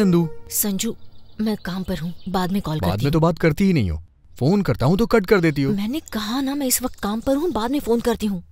नंदू संजू मैं काम पर हूँ, बाद में कॉल करती हूँ। बाद में तो बात करती ही नहीं हो, फोन करता हूँ तो कट कर देती हो। मैंने कहा ना मैं इस वक्त काम पर हूँ, बाद में फोन करती हूँ।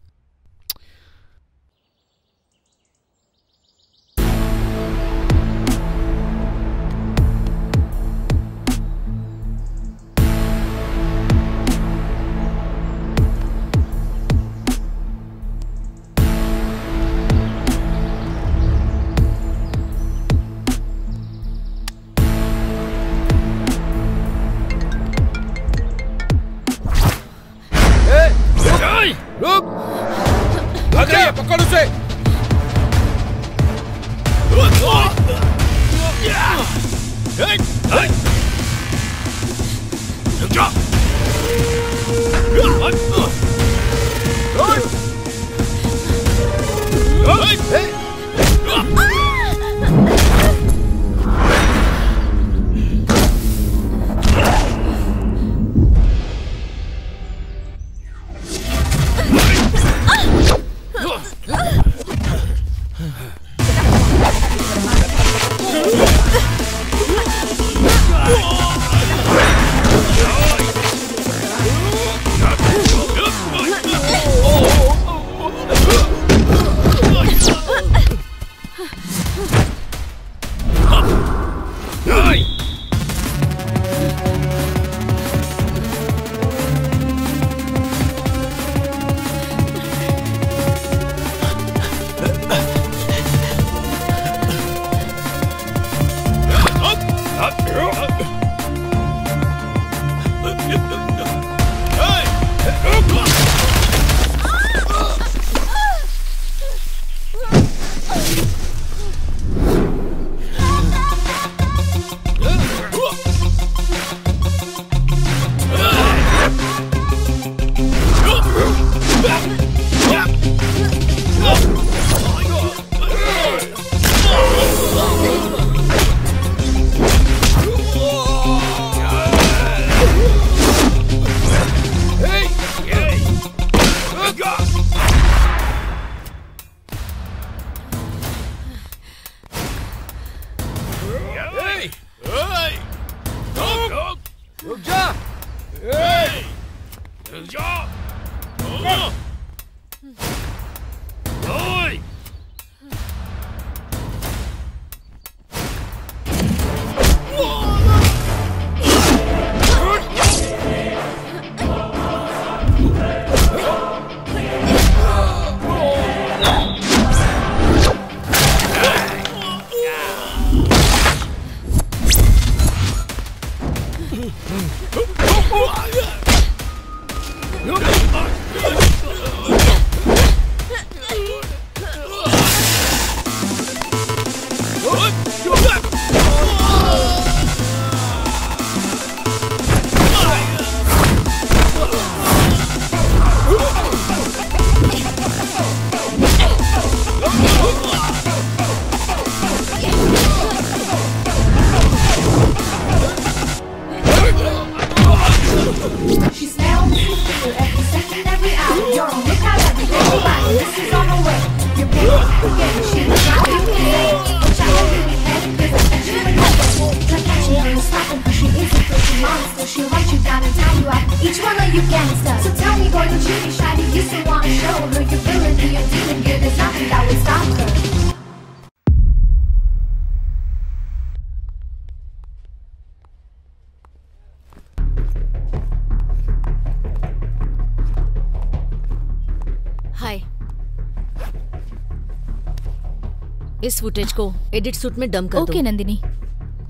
इस फुटेज को एडिट सूट में डंप कर दो। ओके नंदिनी।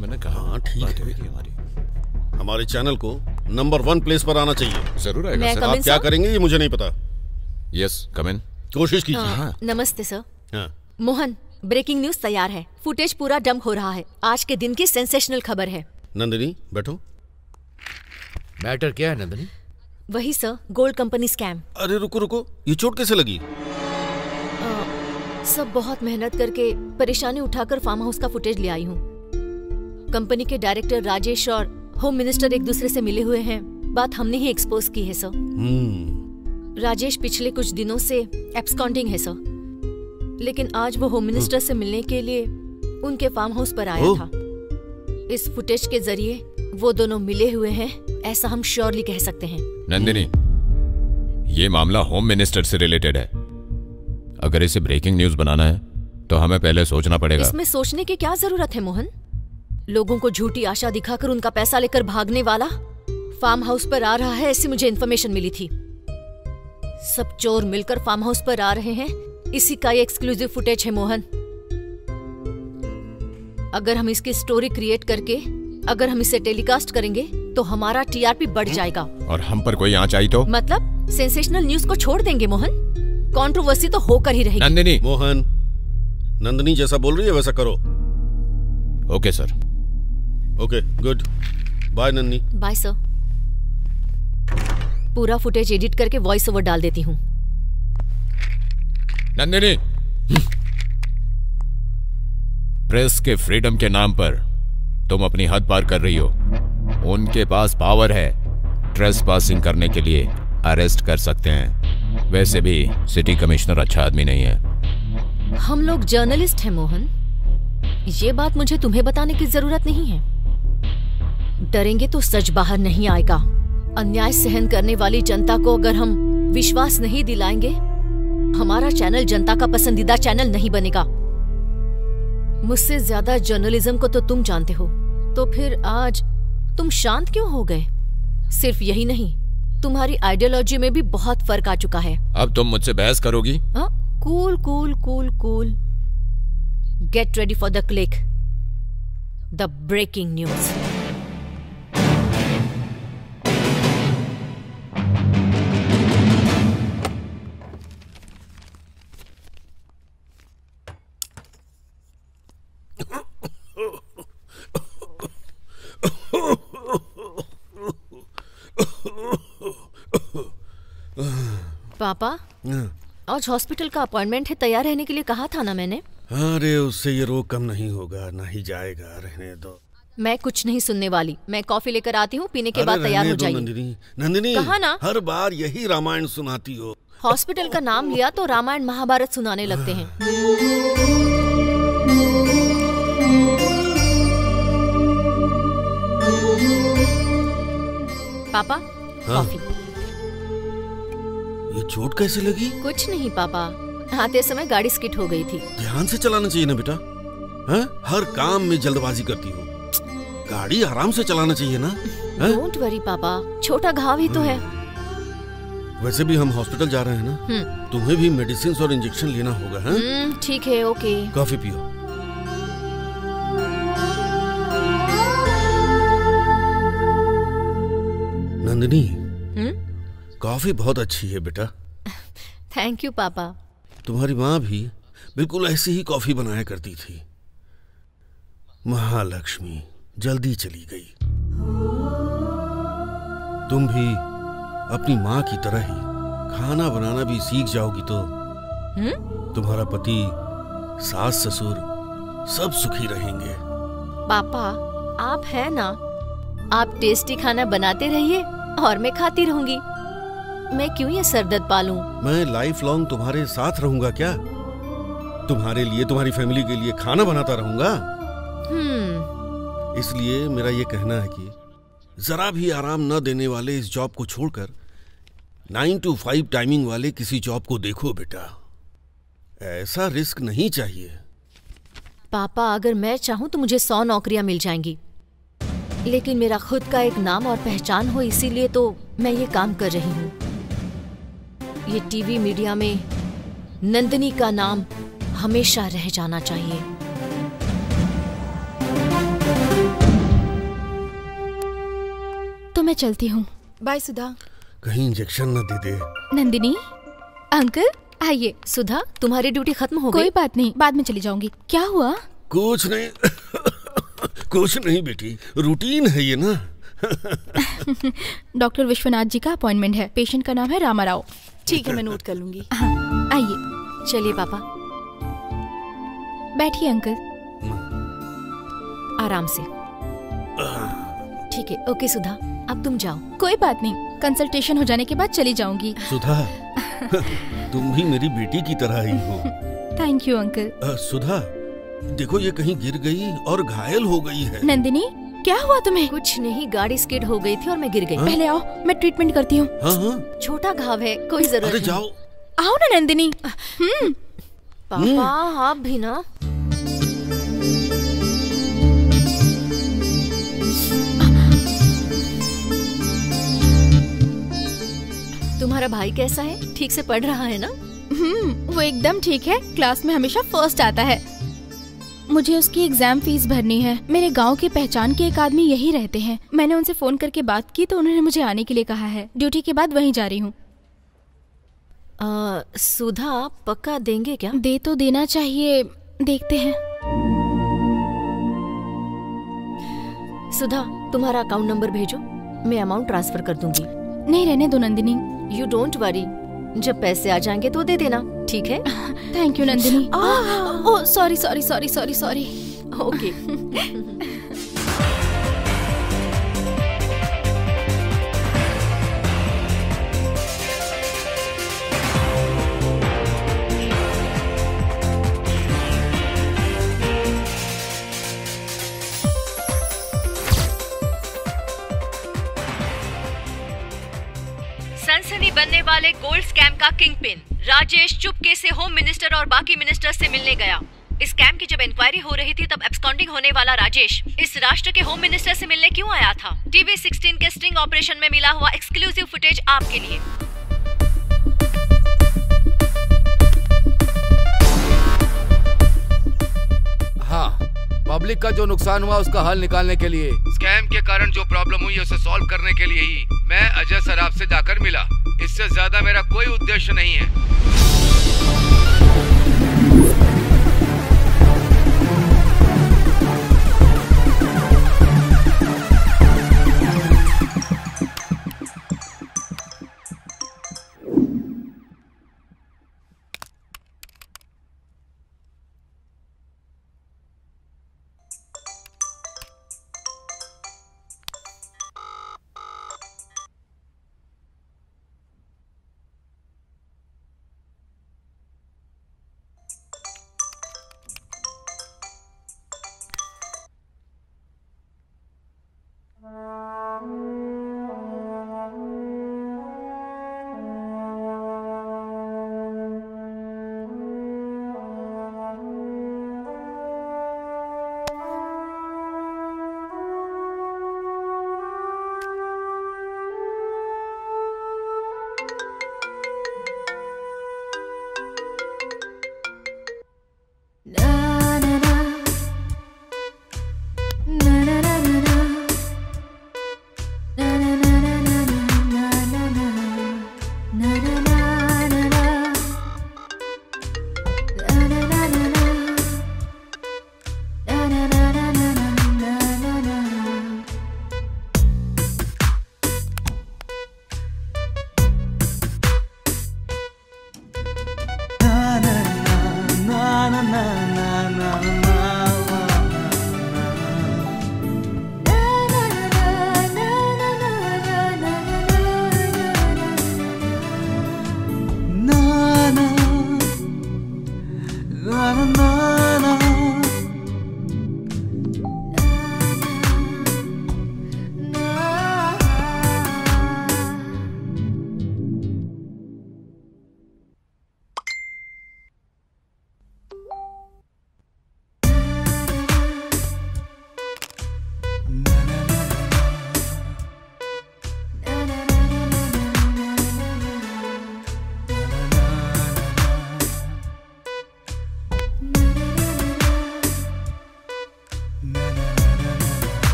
मैंने कहा ठीक है। हमारे चैनल को नंबर 1 प्लेस पर आना चाहिए। जरूर आएगा सर। आप क्या करेंगे ये मुझे नहीं पता। Yes come in. कोशिश कीजिए। नमस्ते सर। हाँ। मोहन ब्रेकिंग न्यूज तैयार है। फुटेज पूरा डंप हो रहा है। आज के दिन की सेंसेशनल खबर है। नंदिनी बैठो। मैटर क्या है नंदिनी? वही सर गोल्ड कंपनी स्कैम। अरे रुको रुको, ये चोट कैसे लगी? सब बहुत मेहनत करके परेशानी उठाकर फार्म हाउस का फुटेज ले आई हूँ। कंपनी के डायरेक्टर राजेश और होम मिनिस्टर एक दूसरे से मिले हुए हैं। बात हमने ही एक्सपोज की है सर। राजेश पिछले कुछ दिनों से एब्सकॉन्डिंग है सर, लेकिन आज वो होम मिनिस्टर से मिलने के लिए उनके फार्म हाउस पर आया था। इस फुटेज के जरिए वो दोनों मिले हुए हैं ऐसा हम श्योरली कह सकते हैं। नंदिनी, ये मामला होम मिनिस्टर से रिलेटेड है। अगर इसे ब्रेकिंग न्यूज बनाना है तो हमें पहले सोचना पड़ेगा। इसमें सोचने की क्या जरूरत है मोहन? लोगों को झूठी आशा दिखाकर उनका पैसा लेकर भागने वाला फार्म हाउस पर आ रहा है, ऐसी मुझे इन्फॉर्मेशन मिली थी। सब चोर मिलकर फार्म हाउस पर आ रहे हैं, इसी का ये एक्सक्लूसिव फुटेज है मोहन। अगर हम इसकी स्टोरी क्रिएट करके अगर हम इसे टेलीकास्ट करेंगे तो हमारा TRP बढ़ जाएगा। और हम पर कोई आँच आई तो? मतलब सेंसेशनल न्यूज को छोड़ देंगे मोहन, कंट्रोवर्सी तो होकर ही रहेगी। नंदिनी। मोहन, नंदिनी जैसा बोल रही है वैसा करो। Okay sir. Okay good, bye नन्नी। Bye sir. पूरा फुटेज एडिट करके वॉइस ओवर डाल देती हूँ। नंदिनी, प्रेस के फ्रीडम के नाम पर तुम अपनी हद पार कर रही हो। उनके पास पावर है ट्रेस पासिंग करने के लिए, अरेस्ट कर सकते हैं। वैसे भी सिटी कमिश्नर अच्छा आदमी नहीं है। हम लोग जर्नलिस्ट हैं मोहन, ये बात मुझे तुम्हें बताने की जरूरत नहीं है। डरेंगे तो सच बाहर नहीं आएगा। अन्याय सहन करने वाली जनता को अगर हम विश्वास नहीं दिलाएंगे, हमारा चैनल जनता का पसंदीदा चैनल नहीं बनेगा। मुझसे ज्यादा जर्नलिज्म को तो तुम जानते हो, तो फिर आज तुम शांत क्यों हो गए? सिर्फ यही नहीं, तुम्हारी आइडियोलॉजी में भी बहुत फर्क आ चुका है। अब तुम मुझसे बहस करोगी? Cool cool cool cool, get ready for the click, the breaking news. पापा, आज हॉस्पिटल का अपॉइंटमेंट है, तैयार रहने के लिए कहा था ना मैंने। अरे उससे ये रोग कम नहीं होगा ना ही जाएगा, रहने दो। मैं कुछ नहीं सुनने वाली, मैं कॉफी लेकर आती हूँ, पीने के बाद तैयार हो जाइए। नंदिनी, नंदिनी, कहा ना हर बार यही रामायण सुनाती हो। हॉस्पिटल का नाम लिया तो रामायण महाभारत सुनाने लगते हैं। पापा, कॉफी। ये चोट कैसे लगी? कुछ नहीं पापा, आते समय गाड़ी स्किट हो गई थी। ध्यान से चलाना चाहिए ना बेटा, हर काम में जल्दबाजी करती हो। गाड़ी आराम से चलाना चाहिए ना। डोंट वरी पापा, छोटा घाव ही तो है। वैसे भी हम हॉस्पिटल जा रहे हैं ना, तुम्हें भी मेडिसिन और इंजेक्शन लेना होगा। ठीक है, ओके। कॉफी पियो। नंदिनी, कॉफी बहुत अच्छी है बेटा। थैंक यू पापा। तुम्हारी माँ भी बिल्कुल ऐसी ही कॉफी बनाया करती थी। महालक्ष्मी जल्दी चली गई। तुम भी अपनी माँ की तरह ही खाना बनाना भी सीख जाओगी तो तुम्हारा पति, सास ससुर सब सुखी रहेंगे। पापा आप हैं ना, आप टेस्टी खाना बनाते रहिए और मैं खाती रहूंगी। मैं क्यों ये सरदर्द पालूं? मैं लाइफ लॉन्ग तुम्हारे साथ रहूंगा क्या? तुम्हारे लिए, तुम्हारी फैमिली के लिए खाना बनाता रहूंगा। इसलिए मेरा ये कहना है कि जरा भी आराम न देने वाले इस जॉब को छोड़कर 9 to 5 टाइमिंग वाले किसी जॉब को देखो बेटा। ऐसा रिस्क नहीं चाहिए। पापा अगर मैं चाहूँ तो मुझे 100 नौकरियाँ मिल जाएंगी, लेकिन मेरा खुद का एक नाम और पहचान हो, इसीलिए तो मैं ये काम कर रही हूँ। ये टीवी मीडिया में नंदिनी का नाम हमेशा रह जाना चाहिए। तो मैं चलती हूँ, बाय सुधा। कहीं इंजेक्शन न दे दे। नंदिनी, अंकल आइए। सुधा तुम्हारी ड्यूटी खत्म हो गई? कोई बात नहीं, बाद में चली जाऊंगी। क्या हुआ? कुछ नहीं। कुछ नहीं बेटी, रूटीन है ये ना। डॉक्टर विश्वनाथ जी का अपॉइंटमेंट है, पेशेंट का नाम है रामा राव। ठीक है, मैं नोट कर लूंगी। आइए। चलिए पापा, बैठिए। अंकल आराम से। ठीक है, ओके सुधा अब तुम जाओ। कोई बात नहीं, कंसल्टेशन हो जाने के बाद चली जाऊंगी। सुधा तुम भी मेरी बेटी की तरह ही हो। Thank you uncle. सुधा देखो, ये कहीं गिर गई और घायल हो गई है। नंदिनी क्या हुआ तुम्हें? कुछ नहीं, गाड़ी स्किड हो गई थी और मैं गिर गई। पहले आओ, मैं ट्रीटमेंट करती हूँ। छोटा घाव है, कोई जरूरत नहीं। जाओ, आओ ना नंदिनी। पापा आप भी ना। तुम्हारा भाई कैसा है? ठीक से पढ़ रहा है ना? वो एकदम ठीक है, क्लास में हमेशा फर्स्ट आता है। मुझे उसकी एग्जाम फीस भरनी है। मेरे गांव के पहचान के एक आदमी यही रहते हैं। मैंने उनसे फोन करके बात की तो उन्होंने मुझे आने के लिए कहा है। ड्यूटी के बाद वहीं जा रही हूँ। सुधा आप पक्का देंगे क्या? दे तो देना चाहिए, देखते हैं। सुधा, तुम्हारा अकाउंट नंबर भेजो, मैं अमाउंट ट्रांसफर कर दूंगी। नहीं रहने दो नंदिनी। यू डोंट वरी, जब पैसे आ जाएंगे तो दे देना, ठीक है? Thank you Nandini. Oh sorry sorry sorry sorry sorry. Okay. वाले गोल्ड स्कैम का किंगपिन राजेश चुपके से होम मिनिस्टर और बाकी मिनिस्टर से मिलने गया। इस स्कैम की जब इंक्वायरी हो रही थी तब एब्सकॉन्डिंग होने वाला राजेश इस राष्ट्र के होम मिनिस्टर से मिलने क्यों आया था? TV16 के स्टिंग ऑपरेशन में मिला हुआ एक्सक्लूसिव फुटेज आपके लिए। हाँ, पब्लिक का जो नुकसान हुआ उसका हल निकालने के लिए, स्कैम के कारण जो प्रॉब्लम हुई उसे सॉल्व करने के लिए ही मैं अजय सराफ से जाकर मिला। इससे ज्यादा मेरा कोई उद्देश्य नहीं है।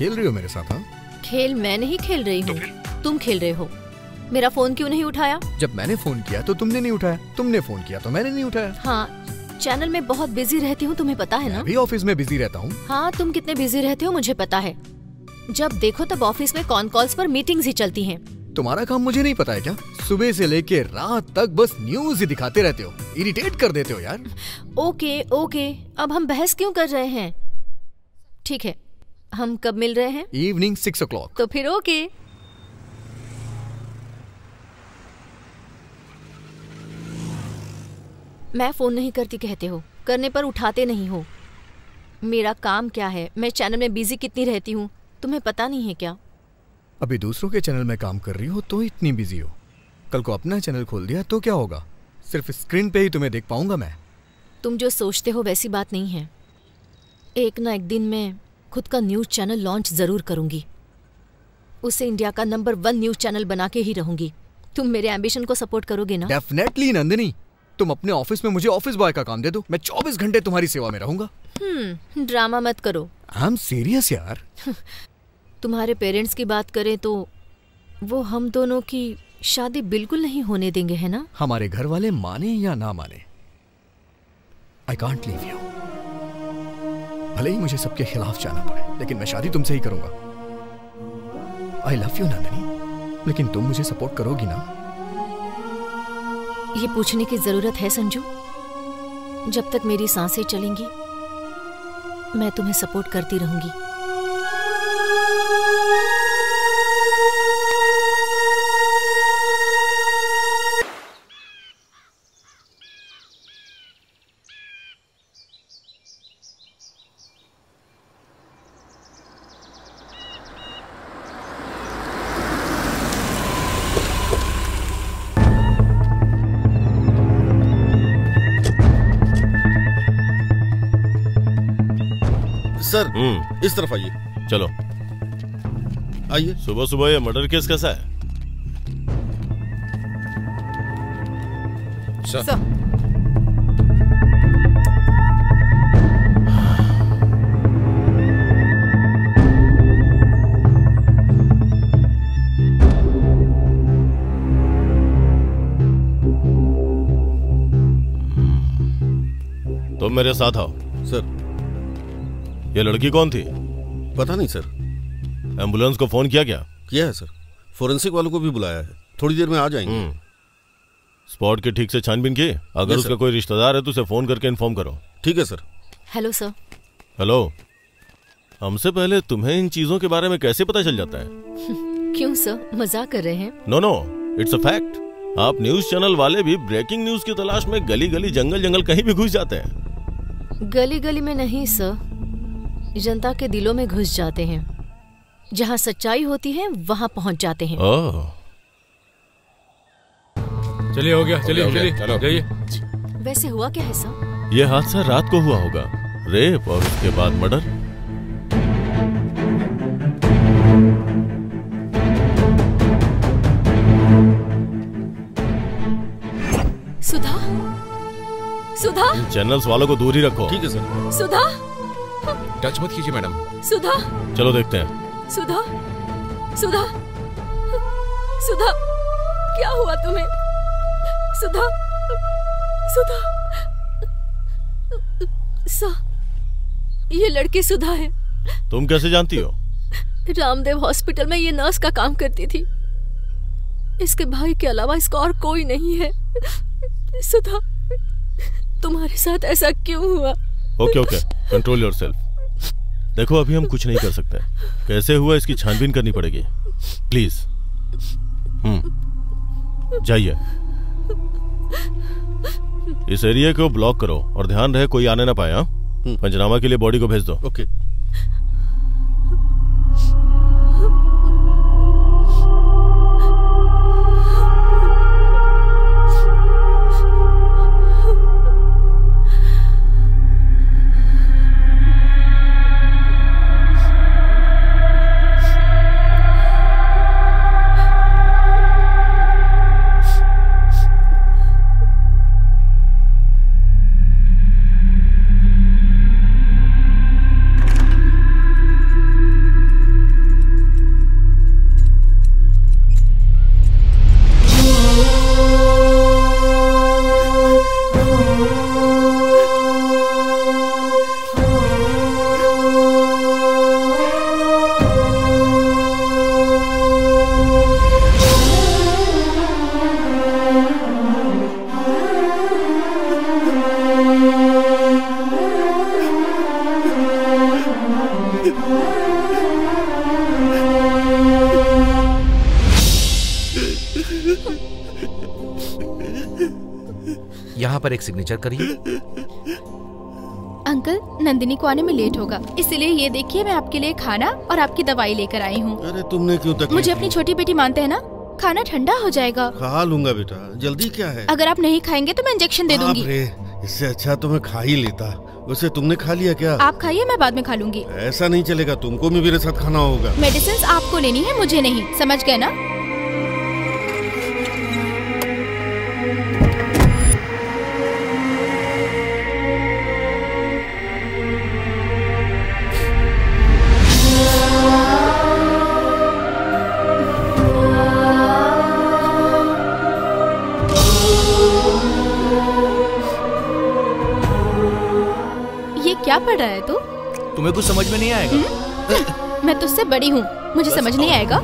खेल रही हो मेरे साथ? हाँ? खेल मैं नहीं खेल रही हूँ, तुम खेल रहे हो। मेरा फोन क्यों नहीं उठाया? जब मैंने फोन किया तो तुमने नहीं उठाया, तुमने फोन किया तो मैंने नहीं उठाया। हाँ, चैनल में बहुत बिजी रहती हूँ, तुम्हें पता है ना? भी ऑफिस में बिजी रहता हूँ। हाँ, तुम कितने बिजी रहते हो मुझे पता है। जब देखो तब ऑफिस में कॉन कॉल्स पर मीटिंग्स ही चलती हैं। तुम्हारा काम मुझे नहीं पता है क्या? सुबह से लेके रात तक बस न्यूज ही दिखाते रहते हो, इरिटेट कर देते हो यार। ओके ओके, अब हम बहस क्यों कर रहे हैं? ठीक है, हम कब मिल रहे हैं? Evening 6 o'clock। तो फिर ओके। मैं फोन नहीं करती कहते हो, करने पर उठाते नहीं हो। मेरा काम क्या है? मैं चैनल में बिजी कितनी रहती हूँ तुम्हें पता नहीं है क्या? अभी दूसरों के चैनल में काम कर रही हो तो इतनी बिजी हो, कल को अपना चैनल खोल दिया तो क्या होगा? सिर्फ स्क्रीन पे ही तुम्हें देख पाऊंगा मैं? तुम जो सोचते हो वैसी बात नहीं है। एक ना एक दिन मैं खुद का न्यूज़ चैनल लॉन्च ज़रूर करूंगी, उसे इंडिया का नंबर 1 न्यूज़ चैनल बना के ही रहूंगी। तुम मेरे एम्बिशन को सपोर्ट करोगे ना? डेफिनेटली नंदिनी, तुम अपने ऑफिस में मुझे ऑफिस बॉय का काम दे दो, मैं 24 घंटे तुम्हारी सेवा में रहूंगा। ड्रामा मत करो। आई एम सीरियस यार। तुम्हारे पेरेंट्स की बात करें तो वो हम दोनों की शादी बिल्कुल नहीं होने देंगे, है ना? हमारे घर वाले माने या ना माने, आई कांट लीव यू। भले ही मुझे सबके खिलाफ जाना पड़े, लेकिन मैं शादी तुमसे ही करूंगा। आई लव यू नंदिनी, लेकिन तुम मुझे सपोर्ट करोगी ना? ये पूछने की जरूरत है संजू? जब तक मेरी सांसें चलेंगी मैं तुम्हें सपोर्ट करती रहूंगी। सर इस तरफ आइए। चलो आइए। सुबह सुबह ये मर्डर केस कैसा है? सर तुम मेरे साथ आओ। सर ये लड़की कौन थी? पता नहीं सर। एम्बुलेंस को फोन किया? क्या किया है सर, फोरेंसिक वालों को भी बुलाया है, थोड़ी देर में आ जाएंगे। स्पॉट के ठीक से छानबीन की, अगर उसका कोई रिश्तेदार है तो उसे फोन करके इन्फॉर्म करो। ठीक है सर। Hello sir. हेलो, हमसे पहले तुम्हें इन चीजों के बारे में कैसे पता चल जाता है? क्यों सर, मजाक कर रहे हैं? No no, it's a fact. आप न्यूज चैनल वाले भी ब्रेकिंग न्यूज की तलाश में गली गली जंगल जंगल कहीं भी घुस जाते हैं। गली गली में नहीं सर, जनता के दिलों में घुस जाते हैं, जहां सच्चाई होती है वहां पहुंच जाते हैं। चलिए हो गया, चलिए चलिए जाइए। वैसे हुआ क्या है सर? यह हादसा रात को हुआ होगा, रेप और उसके बाद मर्डर। सुधा, सुधा, चैनल्स वालों को दूर ही रखो। ठीक है सर। सुधा, टच मत कीजिए मैडम। सुधा, चलो देखते हैं। सुधा, सुधा, सुधा, क्या हुआ तुम्हें? सुधा, सुधा, ये लड़की सुधा है। तुम कैसे जानती हो? रामदेव हॉस्पिटल में ये नर्स का काम करती थी। इसके भाई के अलावा इसका और कोई नहीं है। सुधा, तुम्हारे साथ ऐसा क्यों हुआ? Okay okay, control yourself. देखो अभी हम कुछ नहीं कर सकते, कैसे हुआ इसकी छानबीन करनी पड़ेगी। प्लीज जाइए, इस एरिया को ब्लॉक करो और ध्यान रहे कोई आने ना पाए। हाँ, पंचनामा के लिए बॉडी को भेज दो। ओके। पर एक सिग्नेचर करिए। अंकल, नंदिनी को आने में लेट होगा, इसलिए ये देखिए मैं आपके लिए खाना और आपकी दवाई लेकर आई हूँ। अरे तुमने क्यों तकलीफ? मुझे अपनी छोटी बेटी मानते हैं ना, खाना ठंडा हो जाएगा। खा लूंगा बेटा, जल्दी क्या है। अगर आप नहीं खाएंगे तो मैं इंजेक्शन दे दूंगी। इससे अच्छा तो मैं खा ही लेता। वैसे तुमने खा लिया क्या? आप खाइए, मैं बाद में खा लूंगी। ऐसा नहीं चलेगा, तुमको भी मेरे साथ खाना होगा। मेडिसिन आपको लेनी है, मुझे नहीं, समझ गए ना? पढ़ रहा है तू? तुम्हें कुछ समझ में नहीं आएगा। मैं तुझसे बड़ी हूँ, मुझे समझ नहीं आएगा।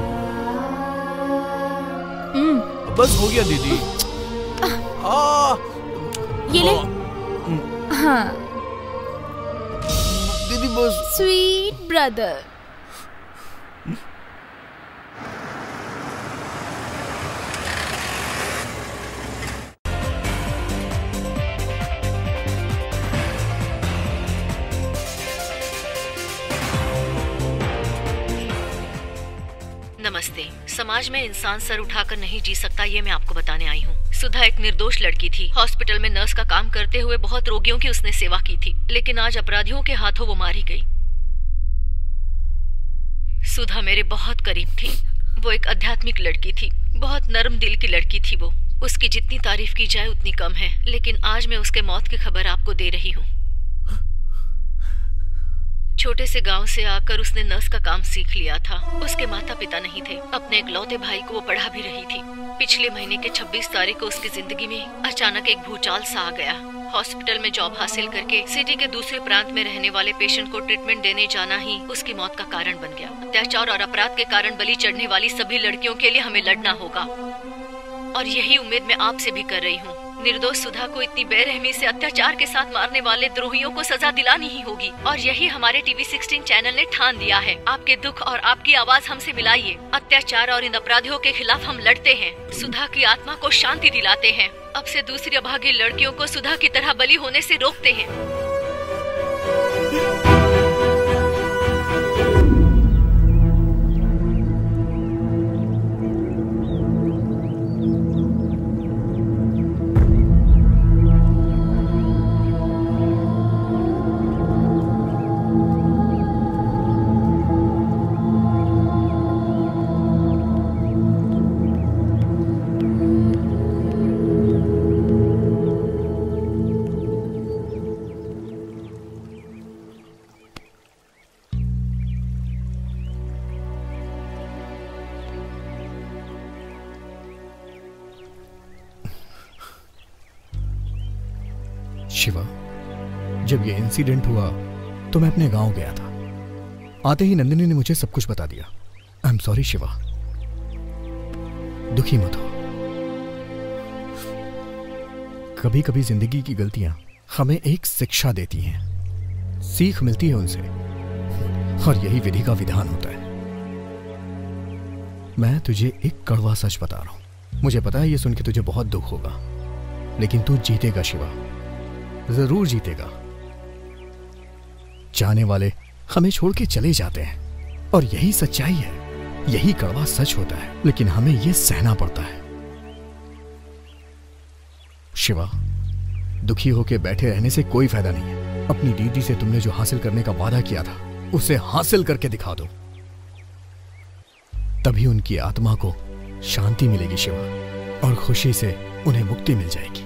बस हो गया दीदी। ये ले। हाँ। दीदी बस। Sweet brother. नमस्ते। समाज में इंसान सर उठाकर नहीं जी सकता, ये मैं आपको बताने आई हूँ। सुधा एक निर्दोष लड़की थी। हॉस्पिटल में नर्स का काम करते हुए बहुत रोगियों की उसने सेवा की थी, लेकिन आज अपराधियों के हाथों वो मारी गई। सुधा मेरे बहुत करीब थी। वो एक आध्यात्मिक लड़की थी, बहुत नरम दिल की लड़की थी वो। उसकी जितनी तारीफ की जाए उतनी कम है, लेकिन आज मैं उसके मौत की खबर आपको दे रही हूँ। छोटे से गांव से आकर उसने नर्स का काम सीख लिया था। उसके माता पिता नहीं थे। अपने इकलौते भाई को वो पढ़ा भी रही थी। पिछले महीने के 26 तारीख को उसकी जिंदगी में अचानक एक भूचाल सा आ गया। हॉस्पिटल में जॉब हासिल करके सिटी के दूसरे प्रांत में रहने वाले पेशेंट को ट्रीटमेंट देने जाना ही उसकी मौत का कारण बन गया। अत्याचार और अपराध के कारण बलि चढ़ने वाली सभी लड़कियों के लिए हमें लड़ना होगा, और यही उम्मीद मैं आपसे भी कर रही हूँ। निर्दोष सुधा को इतनी बेरहमी से अत्याचार के साथ मारने वाले द्रोहियों को सजा दिलानी ही होगी, और यही हमारे TV16 चैनल ने ठान दिया है। आपके दुख और आपकी आवाज हमसे मिलाइए। अत्याचार और इन अपराधियों के खिलाफ हम लड़ते हैं, सुधा की आत्मा को शांति दिलाते हैं। अब से दूसरी अभागी लड़कियों को सुधा की तरह बलि होने से रोकते हैं। शिवा, जब ये इंसिडेंट हुआ तो मैं अपने गांव गया था। आते ही नंदिनी ने मुझे सब कुछ बता दिया। आई एम सॉरी शिवा, दुखी मत हो। कभी कभी जिंदगी की गलतियां हमें एक शिक्षा देती हैं, सीख मिलती है उनसे, और यही विधि का विधान होता है। मैं तुझे एक कड़वा सच बता रहा हूं। मुझे पता है ये सुन के तुझे बहुत दुख होगा, लेकिन तू जीतेगा शिवा, जरूर जीतेगा। जाने वाले हमें छोड़ के चले जाते हैं, और यही सच्चाई है, यही कड़वा सच होता है, लेकिन हमें यह सहना पड़ता है। शिवा, दुखी होके बैठे रहने से कोई फायदा नहीं है। अपनी दीदी से तुमने जो हासिल करने का वादा किया था, उसे हासिल करके दिखा दो, तभी उनकी आत्मा को शांति मिलेगी शिवा, और खुशी से उन्हें मुक्ति मिल जाएगी।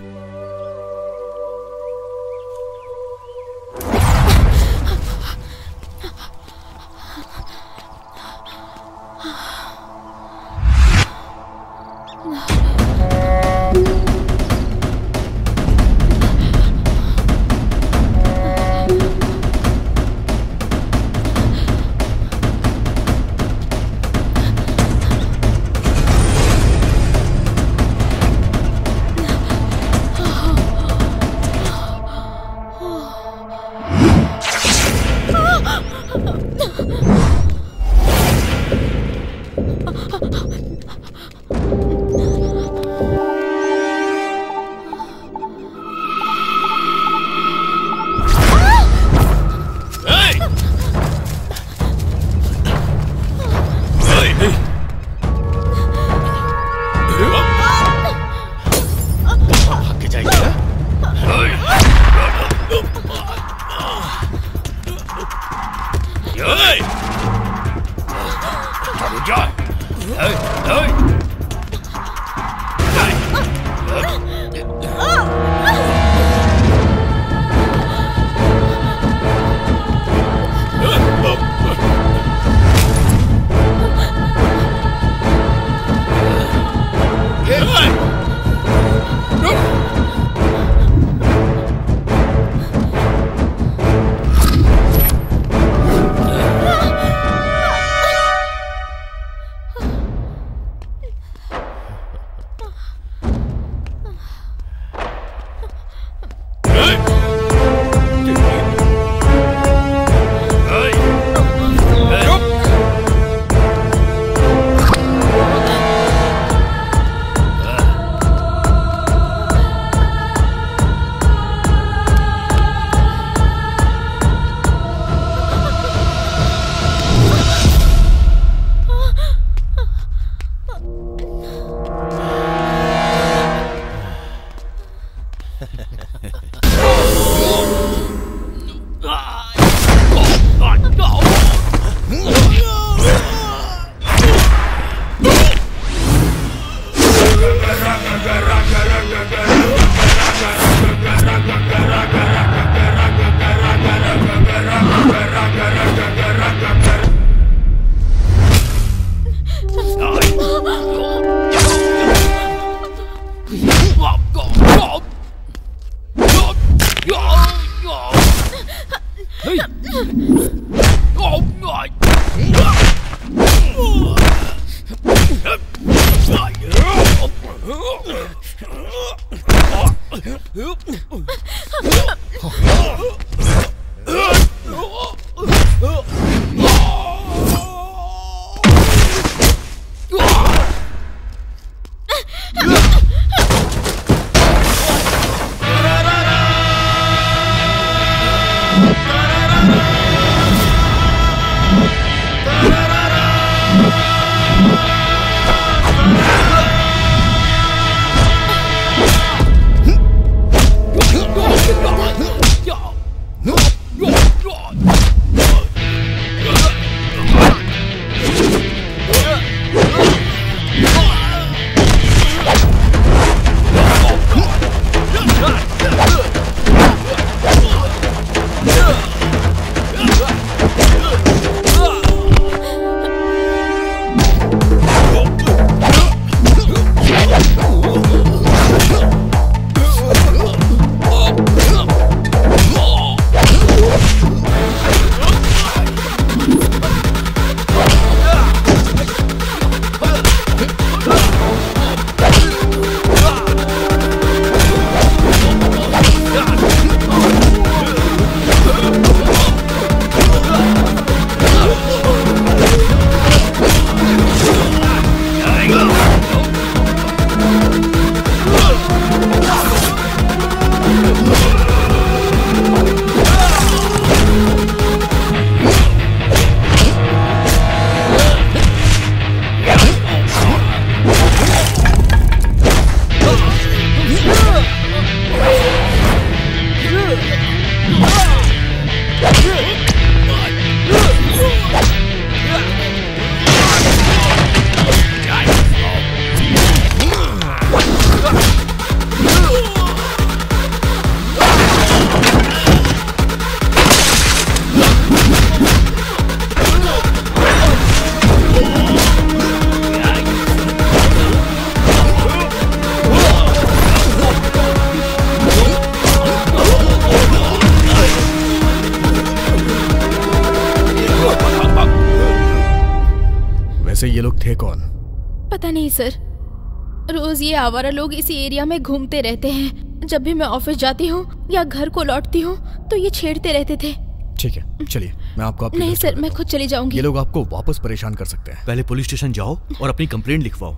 आवारा लोग इसी एरिया में घूमते रहते हैं। जब भी मैं ऑफिस जाती हूँ या घर को लौटती हूँ तो ये छेड़ते रहते थे। ठीक है, चलिए मैं आपको नहीं सर, मैं खुद चली जाऊंगी। ये लोग आपको वापस परेशान कर सकते हैं। पहले पुलिस स्टेशन जाओ और अपनी कंप्लेंट लिखवाओ।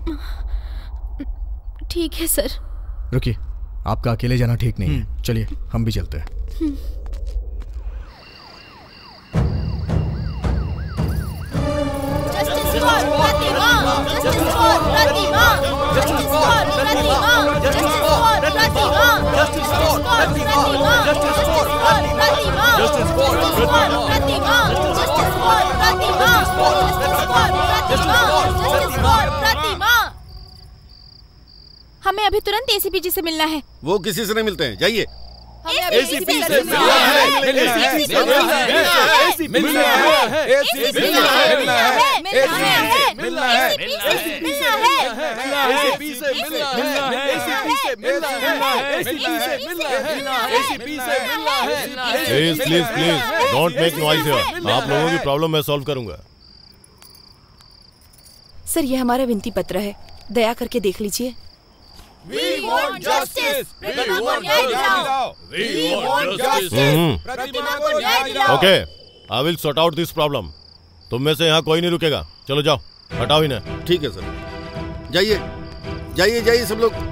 ठीक है सर। रुकिए, आपका अकेले जाना ठीक नहीं है। चलिए हम भी चलते हैं। हमें अभी तुरंत एसीपी जी से मिलना है। वो किसी से नहीं मिलते हैं, जाइए। एसीपी से मिलना है। Please please don't make noise here. आप लोगों की प्रॉब्लम मैं सॉल्व करूंगा। सर, यह हमारा विनती पत्र है, दया करके देख लीजिए। We want justice. Pratima को न्याय दिलाओ. We want justice. Pratima को न्याय दिलाओ. Okay, I will sort out this problem. तुम में से यहाँ कोई नहीं रुकेगा। चलो जाओ, हटाओ इन्हें। ठीक है सर, जाइए, जाइए, जाइए सब लोग।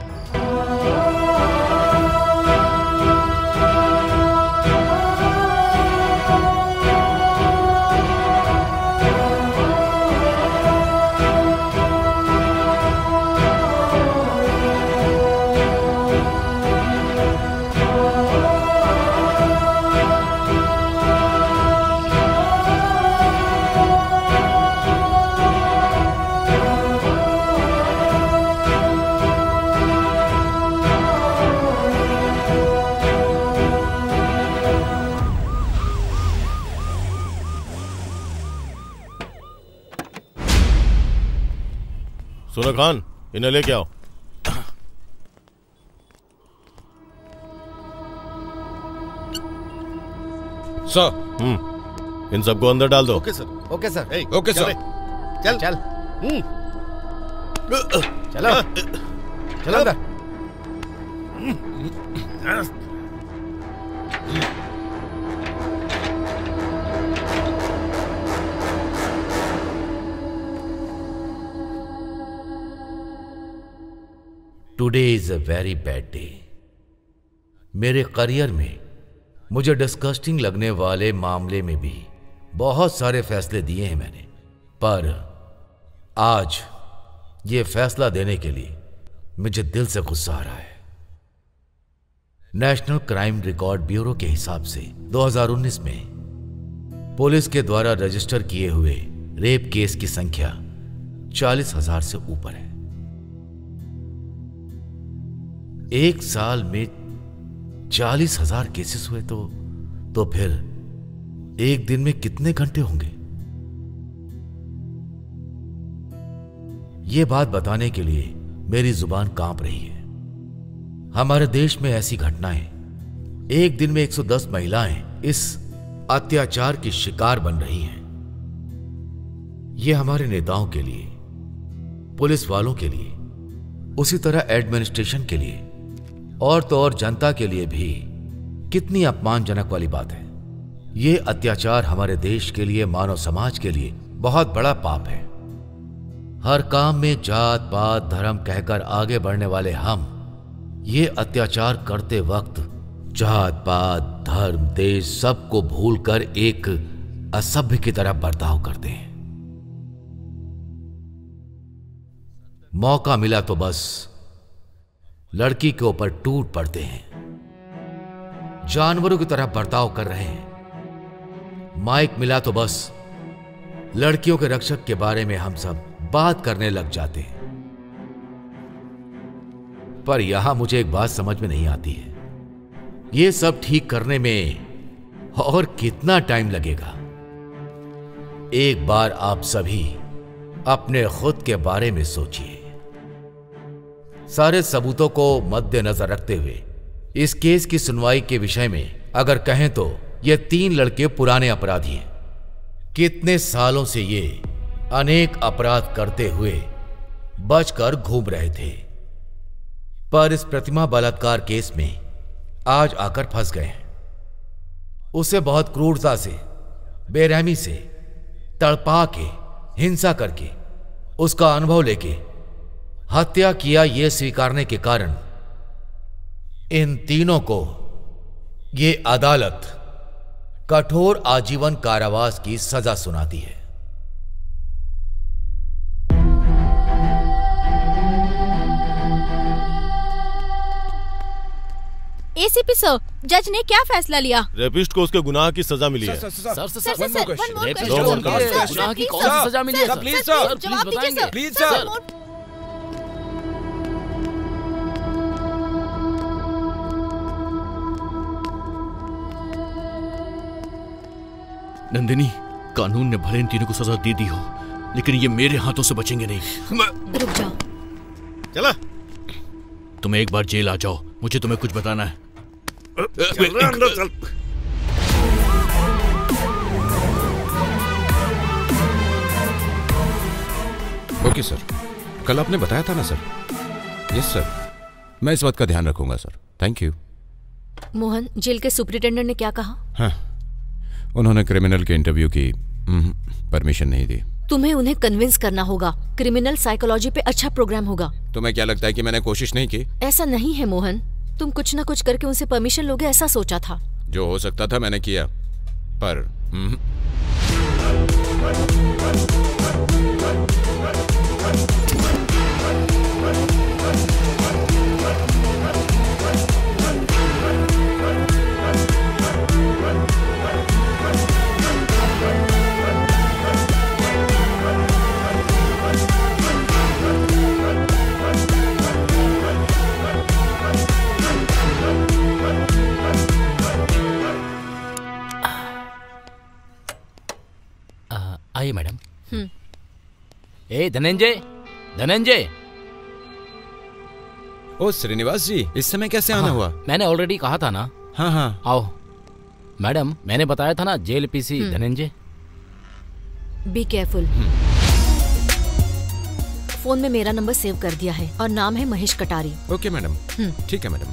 सोना खान, इन्हें लेके आओ। सर, इन सबको अंदर डाल दो। Okay sir, okay sir, okay sir. चल चल चलो चलो अंदर। जबरदस्त। Today is a very bad day. मेरे करियर में मुझे डिस्कस्टिंग लगने वाले मामले में भी बहुत सारे फैसले दिए हैं मैंने, पर आज ये फैसला देने के लिए मुझे दिल से गुस्सा आ रहा है। नेशनल क्राइम रिकॉर्ड ब्यूरो के हिसाब से 2019 में पुलिस के द्वारा रजिस्टर किए हुए रेप केस की संख्या 40,000 से ऊपर है। एक साल में 40,000 केसेस हुए तो फिर एक दिन में कितने घंटे होंगे? ये बात बताने के लिए मेरी जुबान कांप रही है। हमारे देश में ऐसी घटनाएं, एक दिन में 110 महिलाएं इस अत्याचार की शिकार बन रही हैं। ये हमारे नेताओं के लिए, पुलिस वालों के लिए, उसी तरह एडमिनिस्ट्रेशन के लिए और तो और जनता के लिए भी कितनी अपमानजनक वाली बात है। ये अत्याचार हमारे देश के लिए, मानव समाज के लिए बहुत बड़ा पाप है। हर काम में जात पात धर्म कहकर आगे बढ़ने वाले हम ये अत्याचार करते वक्त जात पात धर्म देश सबको भूलकर एक असभ्य की तरह बर्ताव करते हैं। मौका मिला तो बस लड़की के ऊपर टूट पड़ते हैं, जानवरों की तरह बर्ताव कर रहे हैं। माइक मिला तो बस लड़कियों के रक्षक के बारे में हम सब बात करने लग जाते हैं। पर यहां मुझे एक बात समझ में नहीं आती है, ये सब ठीक करने में और कितना टाइम लगेगा? एक बार आप सभी अपने खुद के बारे में सोचिए। सारे सबूतों को मद्देनजर रखते हुए इस केस की सुनवाई के विषय में अगर कहें तो ये 3 लड़के पुराने अपराधी हैं। कितने सालों से ये अनेक अपराध करते हुए बचकर घूम रहे थे, पर इस प्रतिमा बलात्कार केस में आज आकर फंस गए हैं। उसे बहुत क्रूरता से, बेरहमी से, तड़पा के, हिंसा करके, उसका अनुभव लेके हत्या किया, यह स्वीकारने के कारण इन तीनों को ये अदालत कठोर आजीवन कारावास की सजा सुनाती है। एसीपी सर, जज ने क्या फैसला लिया? रेपिस्ट को उसके गुनाह की सजा मिली है। गुनाह की कौन सी सजा मिली है? प्लीज सर, जवाब दीजिए। Please sir. नंदिनी, कानून ने भले इन तीनों को सजा दे दी हो, लेकिन ये मेरे हाथों से बचेंगे नहीं। रुक जाओ। चला, तुम्हें एक बार जेल आ जाओ, मुझे तुम्हें कुछ बताना है। अंदर चल। ओके सर, कल आपने बताया था ना सर। यस सर, मैं इस बात का ध्यान रखूंगा sir. Thank you. Mohan, jail के सुपरिटेंडेंट ने क्या कहा? हाँ, उन्होंने क्रिमिनल के इंटरव्यू की परमिशन नहीं दी। तुम्हें उन्हें कन्विंस करना होगा। क्रिमिनल साइकोलॉजी पे अच्छा प्रोग्राम होगा। तुम्हें क्या लगता है कि मैंने कोशिश नहीं की? ऐसा नहीं है मोहन, तुम कुछ ना कुछ करके उनसे परमिशन लोगे ऐसा सोचा था। जो हो सकता था मैंने किया, पर आइए मैडम। ए धनंजय, धनंजय। ओ श्रीनिवास जी, इस समय कैसे आना हुआ? मैंने ऑलरेडी कहा था ना। हाँ हाँ आओ। मैडम, मैंने बताया था ना, jail PC Dhananjay. Be careful. Phone में मेरा नंबर सेव कर दिया है और नाम है महेश कटारी। ओके मैडम, ठीक है मैडम।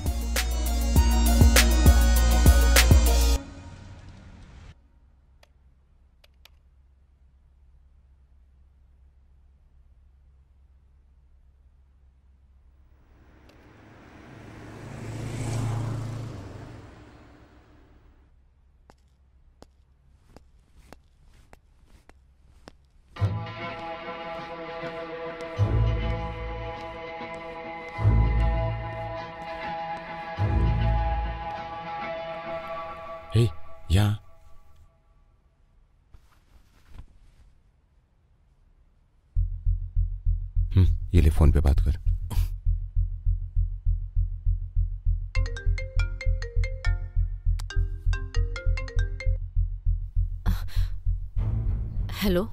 ये ले फोन पे बात कर। हेलो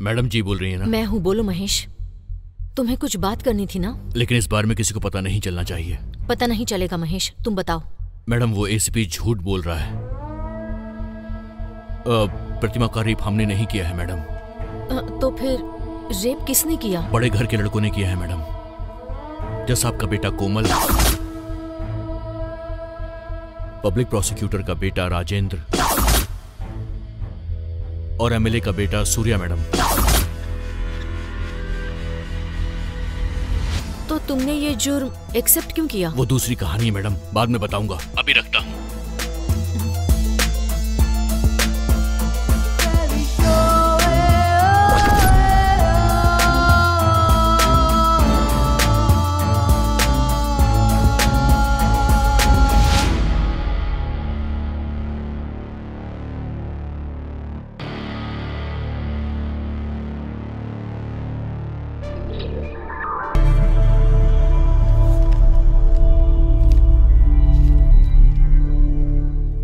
मैडम जी बोल रही है ना? मैं हूँ, बोलो महेश। तुम्हें कुछ बात करनी थी ना? लेकिन इस बार में किसी को पता नहीं चलना चाहिए। पता नहीं चलेगा महेश, तुम बताओ। मैडम वो एसीपी झूठ बोल रहा है। प्रतिमा का रेप हमने नहीं किया है मैडम। तो फिर रेप किसने किया? बड़े घर के लड़कों ने किया है मैडम। जज साहब का बेटा कोमल, पब्लिक प्रोसिक्यूटर का बेटा राजेंद्र और एमएलए का बेटा सूर्या मैडम। तो तुमने ये जुर्म एक्सेप्ट क्यों किया? वो दूसरी कहानी है मैडम, बाद में बताऊंगा। अभी रखता हूँ।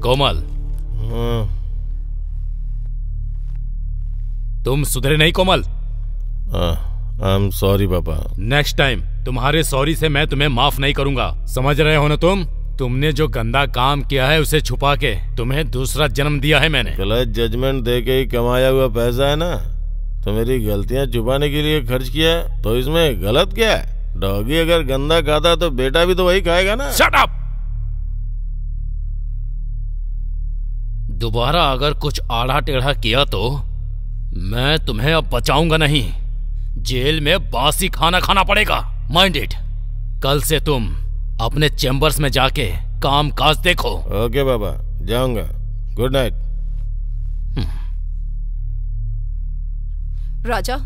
कोमल, तुम सुधरे नहीं कोमल। आई एम सॉरी पापा। नेक्स्ट टाइम तुम्हारे सॉरी से मैं तुम्हें माफ नहीं करूंगा, समझ रहे हो ना तुम? तुमने जो गंदा काम किया है उसे छुपा के तुम्हें दूसरा जन्म दिया है मैंने। गलत जजमेंट दे के ही कमाया हुआ पैसा है ना, तो मेरी गलतियां छुपाने के लिए खर्च किया है, तो इसमें गलत क्या है? डॉगी अगर गंदा खाता तो बेटा भी तो वही खाएगा ना। Shut up. दोबारा अगर कुछ आड़ा टेढ़ा किया तो मैं तुम्हें अब बचाऊंगा नहीं, जेल में बासी खाना खाना पड़ेगा। Mind it. कल से तुम अपने चैम्बर्स में जाके काम काज देखो। ओके बाबा, जाऊंगा। Good night. राजा,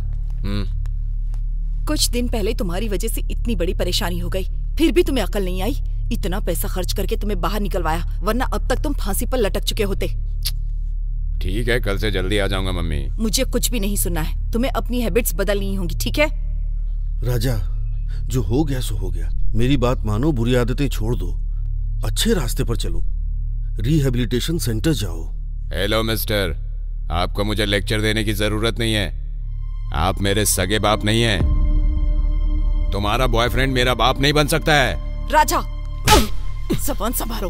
कुछ दिन पहले तुम्हारी वजह से इतनी बड़ी परेशानी हो गई, फिर भी तुम्हें अकल नहीं आई। इतना पैसा खर्च करके तुम्हें बाहर निकलवाया, वरना अब तक तुम फांसी पर लटक चुके होते। ठीक है, कल से जल्दी आ जाऊंगा मम्मी। मुझे कुछ भी नहीं सुनना है, तुम्हें अपनी हैबिट्स बदलनी होंगी, ठीक है? राजा, जो हो गया सो हो गया, मेरी बात मानो, बुरी आदतें छोड़ दो, अच्छे रास्ते पर चलो, रिहेबिलिटेशन सेंटर जाओ। हेलो मिस्टर, आपको मुझे लेक्चर देने की जरूरत नहीं है, आप मेरे सगे बाप नहीं है। तुम्हारा बॉयफ्रेंड मेरा बाप नहीं बन सकता है। राजा, जबान संभालो।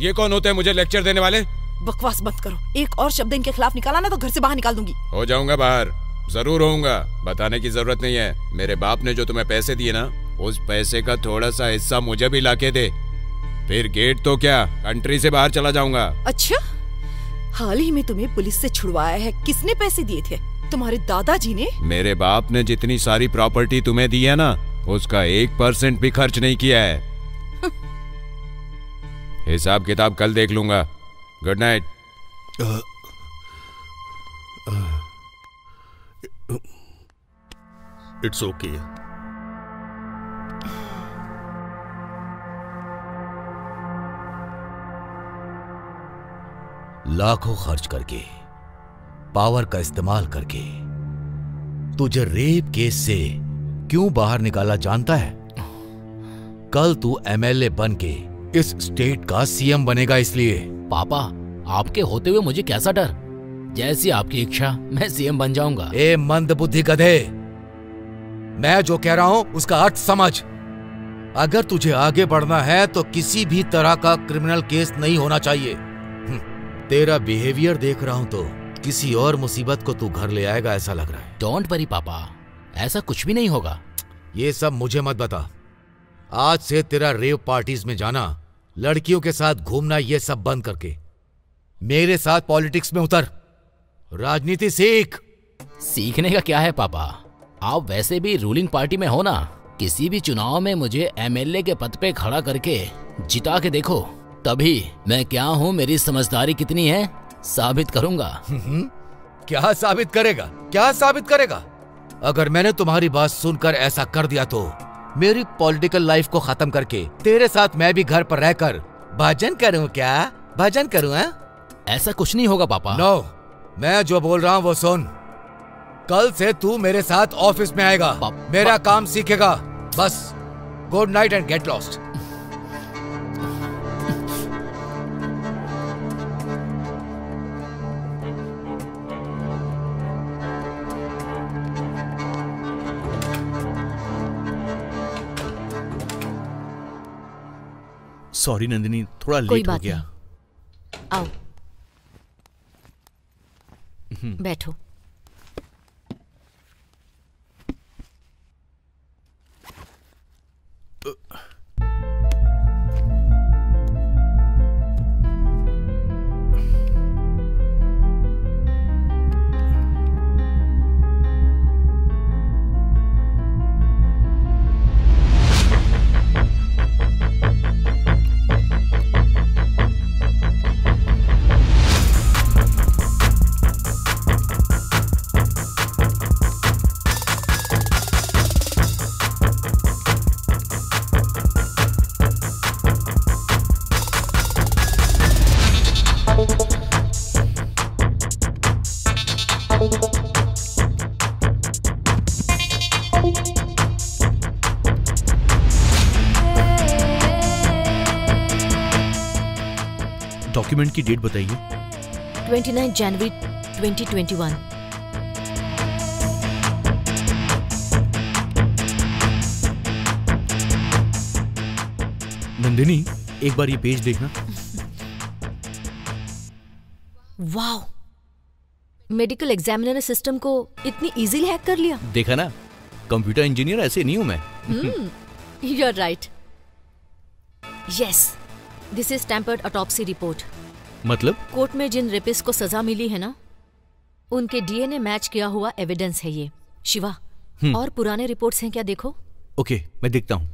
ये कौन होते हैं मुझे लेक्चर देने वाले? बकवास मत करो, एक और शब्द इनके खिलाफ निकाला ना तो घर से बाहर निकाल दूंगी। हो जाऊंगा बाहर, जरूर होऊंगा, बताने की जरूरत नहीं है। मेरे बाप ने जो तुम्हें पैसे दिए ना, उस पैसे का थोड़ा सा हिस्सा मुझे भी लाके दे, फिर गेट तो क्या कंट्री से बाहर चला जाऊंगा। अच्छा, हाल ही में तुम्हें पुलिस से छुड़वाया है, किसने पैसे दिए थे? तुम्हारे दादाजी ने? मेरे बाप ने जितनी सारी प्रॉपर्टी तुम्हें दी है ना, उसका 1% भी खर्च नहीं किया है। हिसाब किताब कल देख लूंगा। Good night. It's okay. लाखों खर्च करके, पावर का इस्तेमाल करके तुझे रेप केस से क्यों बाहर निकाला जानता है? कल तू एमएलए बन के इस स्टेट का सीएम बनेगा। इसलिए पापा, आपके होते हुए मुझे कैसा डर, जैसी आपकी इच्छा मैं सीएम बन जाऊंगा। ए मंदबुद्धि गधे, मैं जो कह रहा हूं उसका अर्थ समझ। अगर तुझे आगे बढ़ना है तो किसी भी तरह का क्रिमिनल केस नहीं होना चाहिए। तेरा बिहेवियर देख रहा हूं तो किसी और मुसीबत को तू घर ले आएगा ऐसा लग रहा है। डोंट वरी पापा, ऐसा कुछ भी नहीं होगा। ये सब मुझे मत बता। आज से तेरा रेव पार्टीज में जाना, लड़कियों के साथ घूमना, ये सब बंद करके मेरे साथ पॉलिटिक्स में उतर, राजनीति सीख। सीखने का क्या है पापा, आप वैसे भी रूलिंग पार्टी में हो ना। किसी भी चुनाव में मुझे एमएलए के पद पे खड़ा करके जिता के देखो, तभी मैं क्या हूँ, मेरी समझदारी कितनी है साबित करूंगा। क्या साबित करेगा, क्या साबित करेगा? अगर मैंने तुम्हारी बात सुनकर ऐसा कर दिया तो मेरी पॉलिटिकल लाइफ को खत्म करके तेरे साथ मैं भी घर पर रहकर भजन करूं। क्या भजन करूं? ऐसा कुछ नहीं होगा पापा। नो, मैं जो बोल रहा हूं वो सुन। कल से तू मेरे साथ ऑफिस में आएगा, मेरा काम सीखेगा। बस good night and get lost. Sorry Nandini, थोड़ा लेट हो गया। आओ बैठो। डॉक्यूमेंट की डेट बताइए। 29 जनवरी 2021। नंदिनी एक बार ये पेज देखना। वाओ, मेडिकल एग्जामिनर ने सिस्टम को इतनी इजीली हैक कर लिया। देखा ना, कंप्यूटर इंजीनियर ऐसे नहीं हूं मैं। You are right. Yes, this is स्टैम्पर्ड autopsy report. मतलब कोर्ट में जिन रेपिस्ट को सजा मिली है ना, उनके डीएनए मैच किया हुआ एविडेंस है ये। शिवा, और पुराने रिपोर्ट्स हैं क्या, देखो। ओके, मैं देखता हूँ।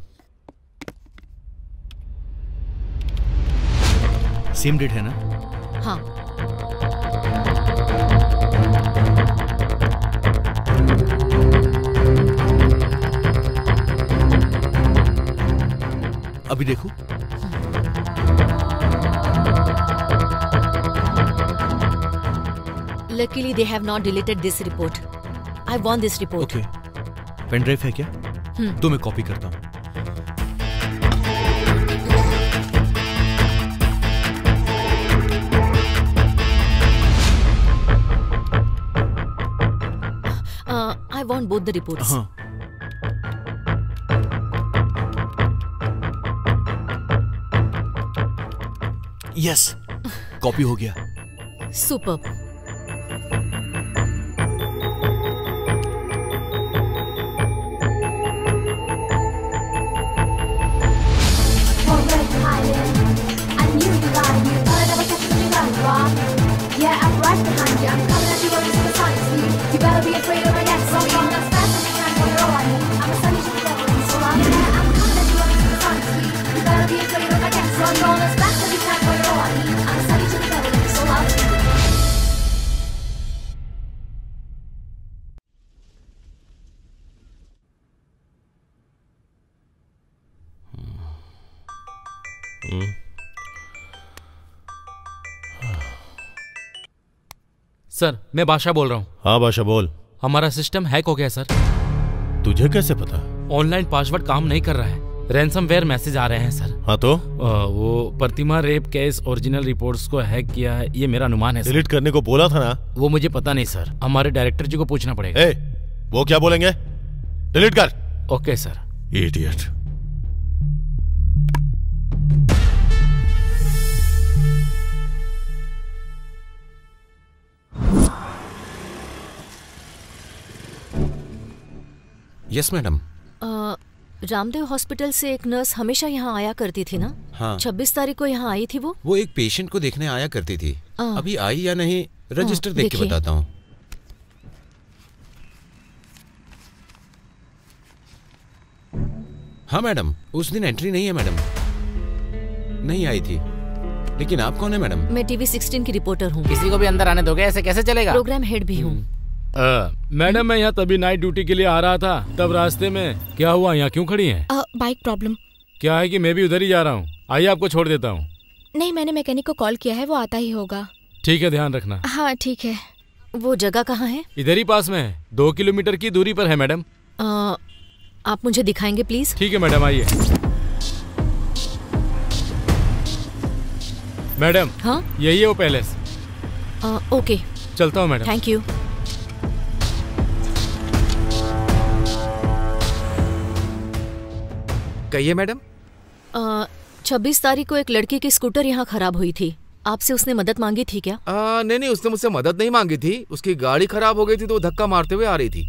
सेम डेट है ना? हाँ। अभी देखो। Luckily they have not deleted this report. I want this report. Okay. Pen drive है क्या? तो मैं कॉपी करता हूँ। I want both the reports. हाँ। Yes, कॉपी हो गया। Superb. सर, मैं बादशाह बोल रहा हूँ। हाँ बादशाह बोल। हमारा सिस्टम हैक हो गया सर। तुझे कैसे पता? ऑनलाइन पासवर्ड काम नहीं कर रहा है, रैंसमवेयर मैसेज आ रहे हैं सर। हाँ तो? वो Pratima rape case original reports को हैक किया है, ये मेरा अनुमान है। डिलीट करने को बोला था ना? वो मुझे पता नहीं सर, हमारे डायरेक्टर जी को पूछना पड़ेगा। ए, वो क्या बोलेंगे, डिलीट कर। Okay sir. Idiot. Yes madam. Ramdev hospital से एक नर्स हमेशा यहाँ आया करती थी ना? हाँ। 26 तारीख को यहाँ आई थी वो। एक पेशेंट को देखने आया करती थी। अभी आई या नहीं रजिस्टर देख के बताता हूँ। हाँ मैडम, उस दिन एंट्री नहीं है मैडम, नहीं आई थी। लेकिन आप कौन है मैडम? मैं TV16 की रिपोर्टर हूँ। किसी को भी अंदर आने दोगे? ऐसे कैसे चलेगा? प्रोग्राम हेड भी हूँ। मैडम, मैं यहाँ तभी नाइट ड्यूटी के लिए आ रहा था, तब रास्ते में क्या हुआ? यहाँ क्यों खड़ी हैं? Bike problem. क्या है कि मैं भी उधर ही जा रहा हूँ। आइए, आपको छोड़ देता हूँ। नहीं, मैंने मैकेनिक को कॉल किया है, वो आता ही होगा। ठीक है, ध्यान रखना। हाँ ठीक है। वो जगह कहाँ है? इधर ही पास में है, 2 किलोमीटर की दूरी पर है मैडम। आप मुझे दिखाएंगे प्लीज? ठीक है मैडम, आइए। मैडम हाँ, यही है वो पैलेस। ओके, चलता हूँ मैडम। Thank you. कहिए मैडम। 26 तारीख को एक लड़की की स्कूटर यहाँ खराब हुई थी, आपसे उसने मदद मांगी थी क्या? नहीं, उसने मुझसे मदद नहीं मांगी थी, उसकी गाड़ी खराब हो गई थी तो वो धक्का मारते हुए आ रही थी।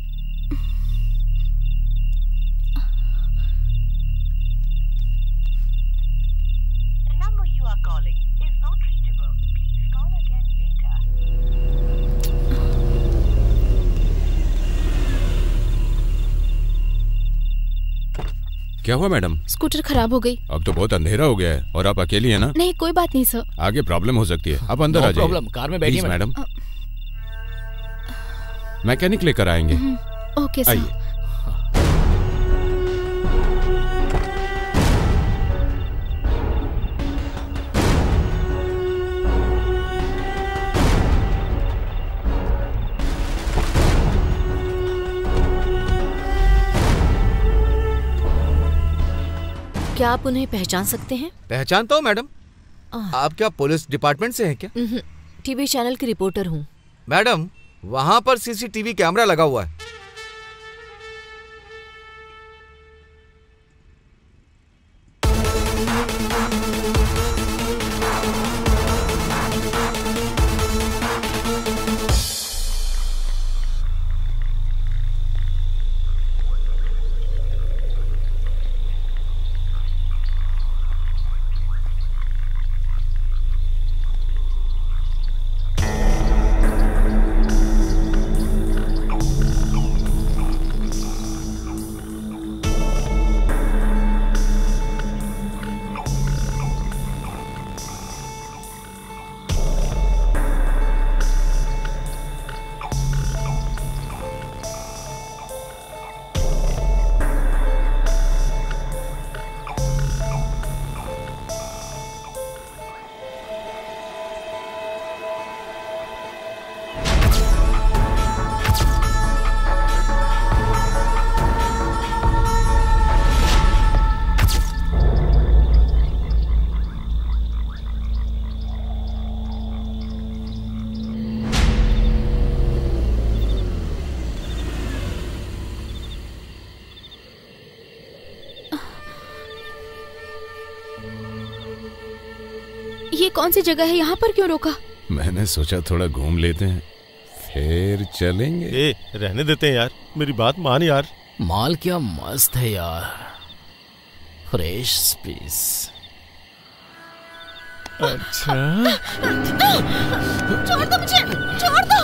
क्या हुआ मैडम? स्कूटर खराब हो गई। अब तो बहुत अंधेरा हो गया है और आप अकेली है ना? नहीं, कोई बात नहीं सर। आगे प्रॉब्लम हो सकती है, आप अंदर आ जाइए। प्रॉब्लम, कार में बैठिए मैडम, मैकेनिक लेकर आएंगे। Okay sir. क्या आप उन्हें पहचान सकते हैं? पहचानता हूँ मैडम। आप क्या पुलिस डिपार्टमेंट से हैं क्या? टीवी चैनल की रिपोर्टर हूँ मैडम। वहाँ पर सीसीटीवी कैमरा लगा हुआ है, कौन सी जगह है? यहाँ पर क्यों रोका? मैंने सोचा थोड़ा घूम लेते हैं फिर चलेंगे। रहने देते हैं यार, मेरी बात मान यार। माल क्या मस्त है यार, फ्रेश स्पेस। अच्छा छोड़ दो मुझे, छोड़ दो।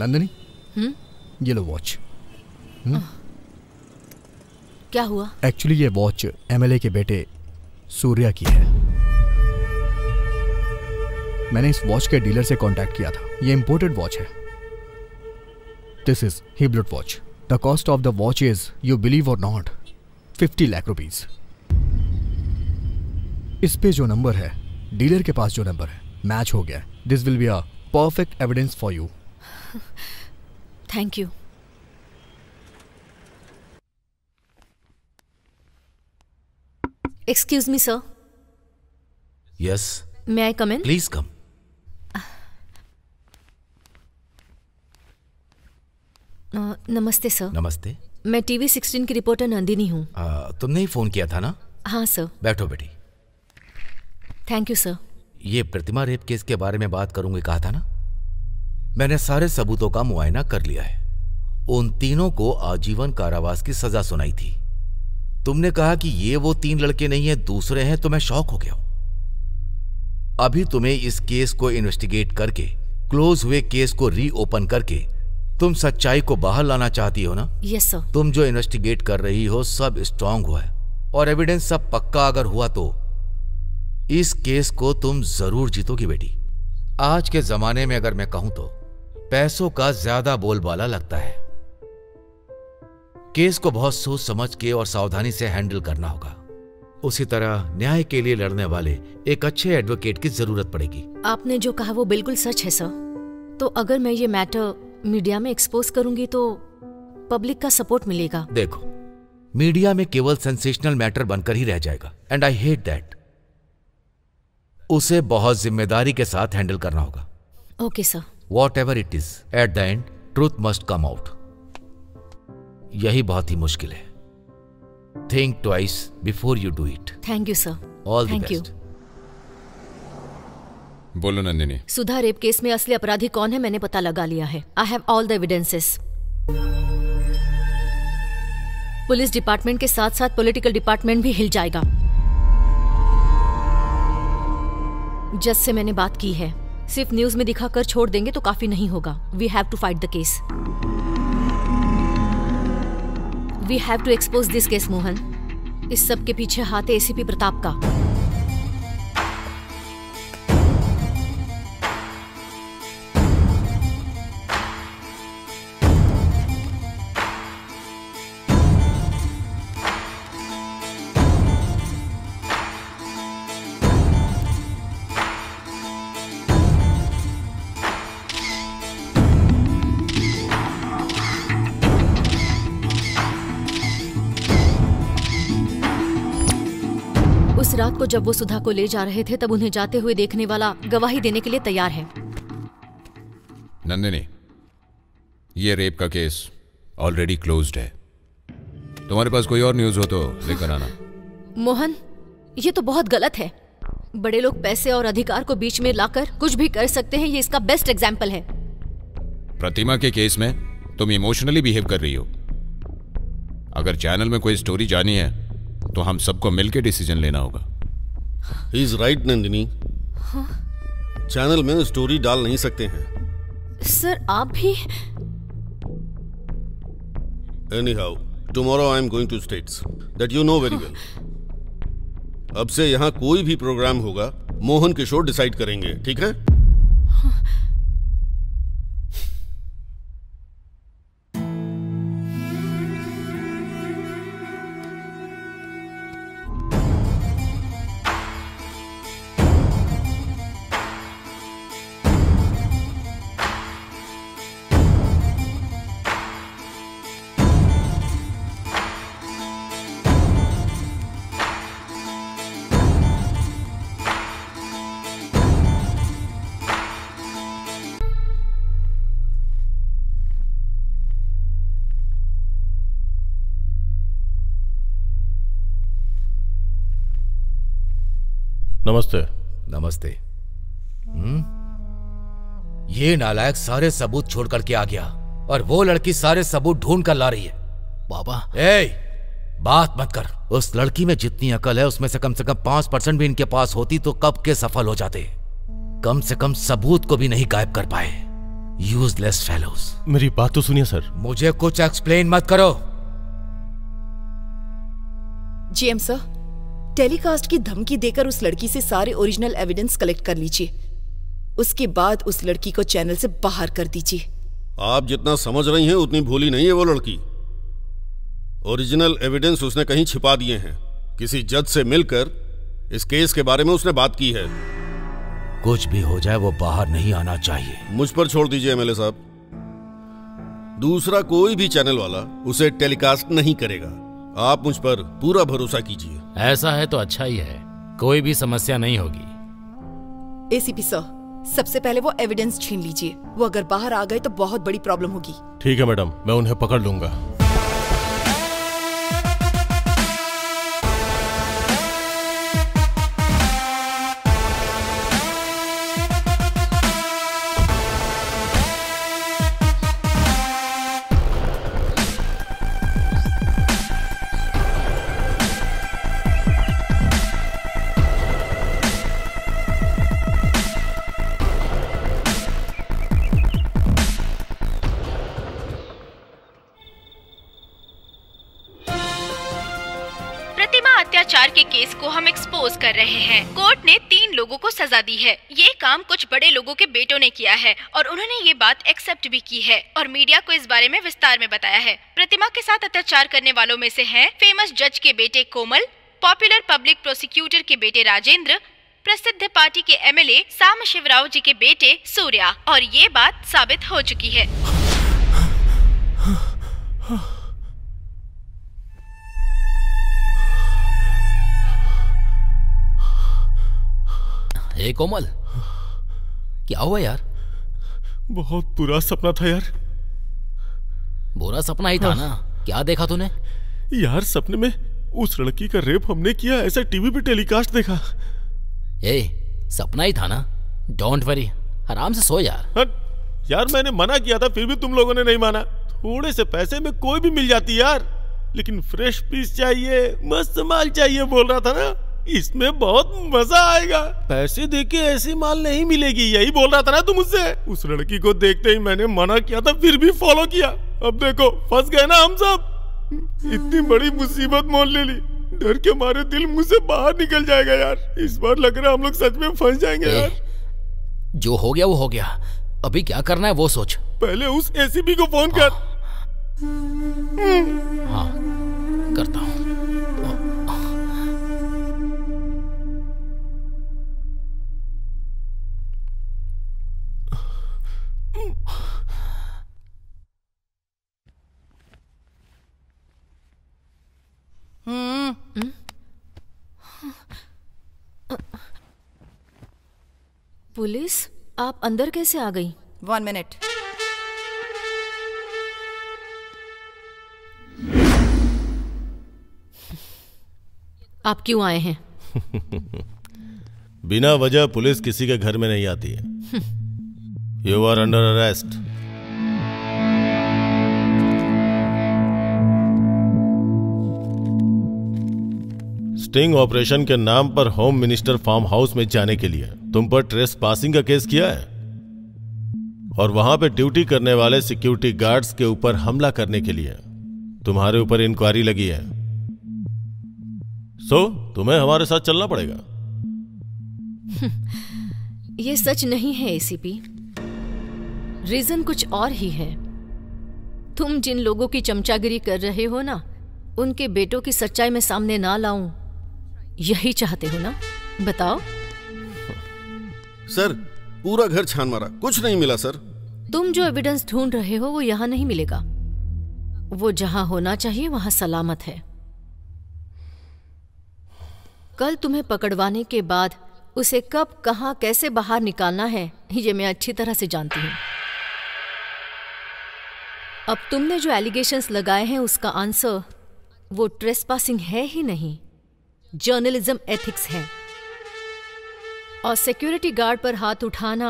नंदिनी ये लो वॉच। क्या हुआ? एक्चुअली ये वॉच एमएलए के बेटे सूर्या की है। मैंने इस वॉच के डीलर से कांटेक्ट किया था। ये इंपोर्टेड वॉच है। This is Hublot watch. The cost of the watch is, you believe or not, 50 lakh rupees. इस पे जो नंबर है, डीलर के पास जो नंबर है, मैच हो गया। This will be a perfect evidence for you. Thank you. Excuse me sir. Yes. May I come in? Please come. नमस्ते सर। नमस्ते। मैं TV16 की रिपोर्टर नंदिनी हूँ। तुमने ही फोन किया था ना? हाँ सर। बैठो बेटी। Thank you sir. ये प्रतिमा रेप केस के बारे में बात करूंगी कहा था ना? मैंने सारे सबूतों का मुआयना कर लिया है। उन तीनों को आजीवन कारावास की सजा सुनाई थी। तुमने कहा कि ये वो तीन लड़के नहीं है, दूसरे हैं, तो मैं शॉक हो गया हूँ। अभी तुम्हें इस केस को इन्वेस्टिगेट करके, क्लोज हुए केस को रीओपन करके, तुम सच्चाई को बाहर लाना चाहती हो ना? Yes sir. तुम जो इन्वेस्टिगेट कर रही हो सब स्ट्रांग हुआ है और एविडेंस सब पक्का अगर हुआ तो इस केस को तुम जरूर जीतोगी बेटी। आज के जमाने में अगर मैं कहूं तो पैसों का ज्यादा बोलबाला लगता है। केस को बहुत सोच समझ के और सावधानी से हैंडल करना होगा। उसी तरह न्याय के लिए लड़ने वाले एक अच्छे एडवोकेट की जरूरत पड़ेगी। आपने जो कहा वो बिल्कुल सच है सर। तो अगर मैं ये मैटर मीडिया में एक्सपोज करूंगी तो पब्लिक का सपोर्ट मिलेगा। देखो, मीडिया में केवल सेंसेशनल मैटर बनकर ही रह जाएगा एंड आई हेट दैट। उसे बहुत जिम्मेदारी के साथ हैंडल करना होगा। Okay sir. Whatever it is, at the end truth must come out. यही बहुत ही मुश्किल है। Think twice before you do it. Thank you, sir. All the best. Thank you. बोलो नंदिनी। सुधा रेप केस में असली अपराधी कौन है मैंने पता लगा लिया है। I have all the evidences. Police department के साथ साथ पॉलिटिकल डिपार्टमेंट भी हिल जाएगा। जज से मैंने बात की है। सिर्फ न्यूज में दिखाकर छोड़ देंगे तो काफी नहीं होगा। We have to fight the case. We have to expose this case, Mohan. इस सब के पीछे हाथ है ACP प्रताप का। रात को जब वो सुधा को ले जा रहे थे तब उन्हें जाते हुए देखने वाला गवाही देने के लिए तैयार है। नंदिनी, ये रेप का केस ऑलरेडी क्लोज्ड है। तुम्हारे पास कोई और न्यूज़ हो तो लेकर आना। मोहन, ये तो बहुत गलत है। बड़े लोग पैसे और अधिकार को बीच में लाकर कुछ भी कर सकते हैं, ये इसका बेस्ट एग्जाम्पल है। प्रतिमा के केस में तुम इमोशनली बिहेव कर रही हो। अगर चैनल में कोई स्टोरी जानी है तो हम सबको मिलकर डिसीजन लेना होगा। He is right, Nandini. Channel में स्टोरी डाल नहीं सकते हैं। सर आप भी? Anyhow, tomorrow I am going to states. That you know very well. अब से यहाँ कोई भी प्रोग्राम होगा, मोहन किशोर डिसाइड करेंगे, ठीक है? नमस्ते। नमस्ते। ये नालायक सारे सबूत छोड़ करके आ गया और वो लड़की सारे सबूत ढूंढ कर ला रही है। बाबा। ए, बात मत कर। उस लड़की में जितनी अकल है उसमें से कम 5% भी इनके पास होती तो कब के सफल हो जाते। कम से कम सबूत को भी नहीं गायब कर पाए। Useless fellows. मेरी बात तो सुनिए सर। मुझे कुछ एक्सप्लेन मत करो। जीएम सर, टेलीकास्ट की धमकी देकर उस लड़की से सारे ओरिजिनल एविडेंस कलेक्ट कर लीजिए, उसके बाद उस लड़की को चैनल से बाहर कर दीजिए। आप जितना समझ रही हैं उतनी भोली नहीं है वो लड़की। ओरिजिनल एविडेंस उसने कहीं छिपा दिए हैं। किसी जज से मिलकर इस केस के बारे में उसने बात की है। कुछ भी हो जाए वो बाहर नहीं आना चाहिए। मुझ पर छोड़ दीजिए एमएलए साहब। दूसरा कोई भी चैनल वाला उसे टेलीकास्ट नहीं करेगा। आप मुझ पर पूरा भरोसा कीजिए। ऐसा है तो अच्छा ही है, कोई भी समस्या नहीं होगी। एसीपी सर, सबसे पहले वो एविडेंस छीन लीजिए। वो अगर बाहर आ गए तो बहुत बड़ी प्रॉब्लम होगी। ठीक है मैडम, मैं उन्हें पकड़ लूंगा। केस को हम एक्सपोज कर रहे हैं। कोर्ट ने 3 लोगों को सजा दी है। ये काम कुछ बड़े लोगों के बेटों ने किया है और उन्होंने ये बात एक्सेप्ट भी की है और मीडिया को इस बारे में विस्तार में बताया है। प्रतिमा के साथ अत्याचार करने वालों में से हैं फेमस जज के बेटे कोमल, पॉपुलर पब्लिक प्रोसिक्यूटर के बेटे राजेंद्र, प्रसिद्ध पार्टी के MLA साम शिवराव जी के बेटे सूर्या, और ये बात साबित हो चुकी है। ए कोमल, क्या हुआ यार? बहुत बुरा सपना था यार। बुरा सपना ही था ना? क्या देखा तूने? यार सपने में उस लड़की का रेप हमने किया, ऐसा टीवी पे टेलीकास्ट देखा। ए, सपना ही था ना? डोंट वरी, आराम से सो यार। हाँ, यार मैंने मना किया था फिर भी तुम लोगों ने नहीं माना। थोड़े से पैसे में कोई भी मिल जाती यार, लेकिन फ्रेश पीस चाहिए, मस्त माल चाहिए बोल रहा था ना। इसमें बहुत मजा आएगा। पैसे देके ऐसी माल नहीं मिलेगी, यही बोल रहा था ना तुम मुझसे। उस लड़की को देखते ही मैंने मना किया था फिर भी फॉलो किया। अब देखो फंस गए ना हम सब। इतनी बड़ी मुसीबत मोल ले ली। डर के मारे दिल मुझसे बाहर निकल जाएगा यार। इस बार लग रहा है हम लोग सच में फंस जाएंगे यार। जो हो गया वो हो गया, अभी क्या करना है वो सोच। पहले उस ACP को फोन कर। हाँ करता हूँ। पुलिस, आप अंदर कैसे आ गई? 1 मिनट। आप क्यों आए हैं? बिना वजह पुलिस किसी के घर में नहीं आती है। You are under arrest. Sting operation के नाम पर होम मिनिस्टर फार्म हाउस में जाने के लिए तुम पर ट्रेस पासिंग का केस किया है और वहां पे ड्यूटी करने वाले सिक्योरिटी गार्ड्स के ऊपर हमला करने के लिए तुम्हारे ऊपर इंक्वायरी लगी है। सो तुम्हें हमारे साथ चलना पड़ेगा। ये सच नहीं है एसीपी, रीजन कुछ और ही है। तुम जिन लोगों की चमचागिरी कर रहे हो ना, उनके बेटों की सच्चाई में सामने ना लाऊं, यही चाहते हो ना? बताओ। सर पूरा घर छान मारा, कुछ नहीं मिला सर। तुम जो एविडेंस ढूंढ रहे हो वो यहाँ नहीं मिलेगा। वो जहाँ होना चाहिए वहाँ सलामत है। कल तुम्हें पकड़वाने के बाद उसे कब कहाँ कैसे बाहर निकालना है ये मैं अच्छी तरह से जानती हूँ। अब तुमने जो एलिगेशंस लगाए हैं उसका आंसर वो ट्रेसपासिंग है ही नहीं, जर्नलिज्म एथिक्स है। और सिक्योरिटी गार्ड पर हाथ उठाना,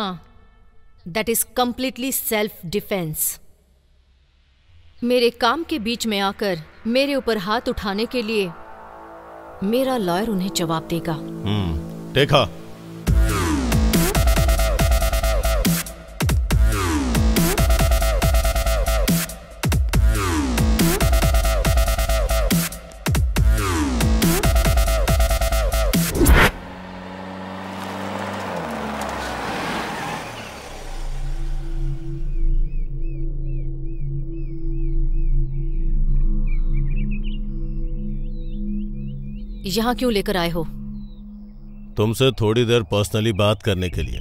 that is completely self defence. मेरे काम के बीच में आकर मेरे ऊपर हाथ उठाने के लिए मेरा लॉयर उन्हें जवाब देगा। देखा यहाँ क्यों लेकर आए हो? तुमसे थोड़ी देर पर्सनली बात करने के लिए।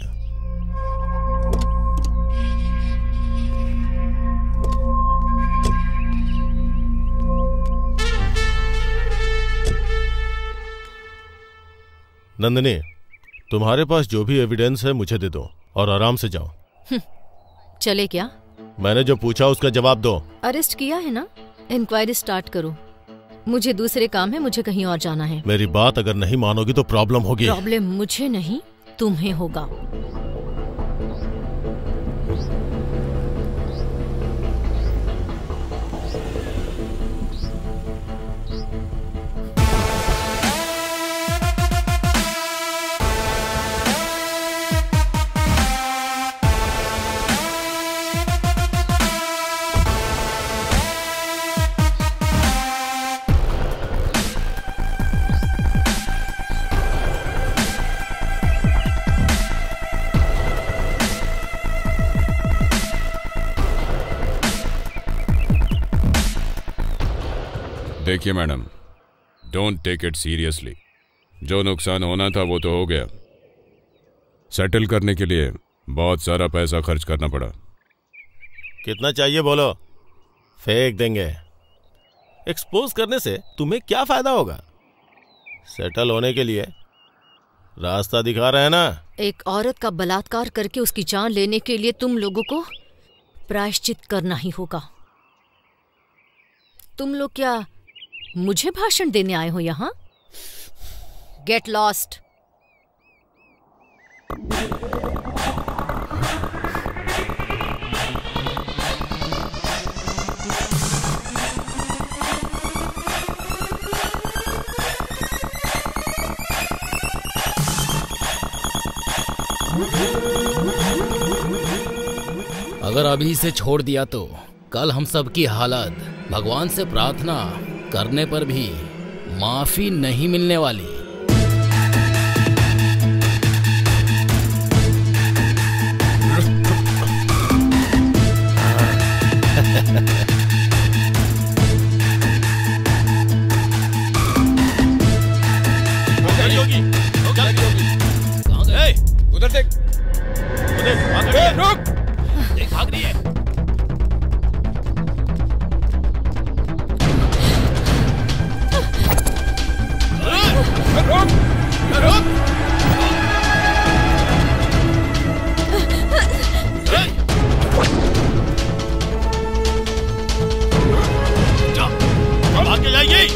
नंदिनी, तुम्हारे पास जो भी एविडेंस है मुझे दे दो और आराम से जाओ। चले क्या? मैंने जो पूछा उसका जवाब दो। अरेस्ट किया है ना, इंक्वायरी स्टार्ट करो। मुझे दूसरे काम है, मुझे कहीं और जाना है। मेरी बात अगर नहीं मानोगी तो प्रॉब्लम होगी। प्रॉब्लम मुझे नहीं, तुम्हें होगा। देखिए madam, don't take it seriously. जो नुकसान होना था वो तो हो गया। सेटल करने के लिए बहुत सारा पैसा खर्च करना पड़ा। कितना चाहिए बोलो, फेंक देंगे। एक्सपोज करने से तुम्हें क्या फायदा होगा? सेटल होने के लिए रास्ता दिखा रहे हैं ना। एक औरत का बलात्कार करके उसकी जान लेने के लिए तुम लोगों को प्रायश्चित करना ही होगा। तुम लोग क्या मुझे भाषण देने आए हो यहाँ? Get lost. अगर अभी इसे छोड़ दिया तो कल हम सब की हालत भगवान से प्रार्थना करने पर भी माफी नहीं मिलने वाली। उधर देख, रुक, देख भाग रही है। आगे जाइए।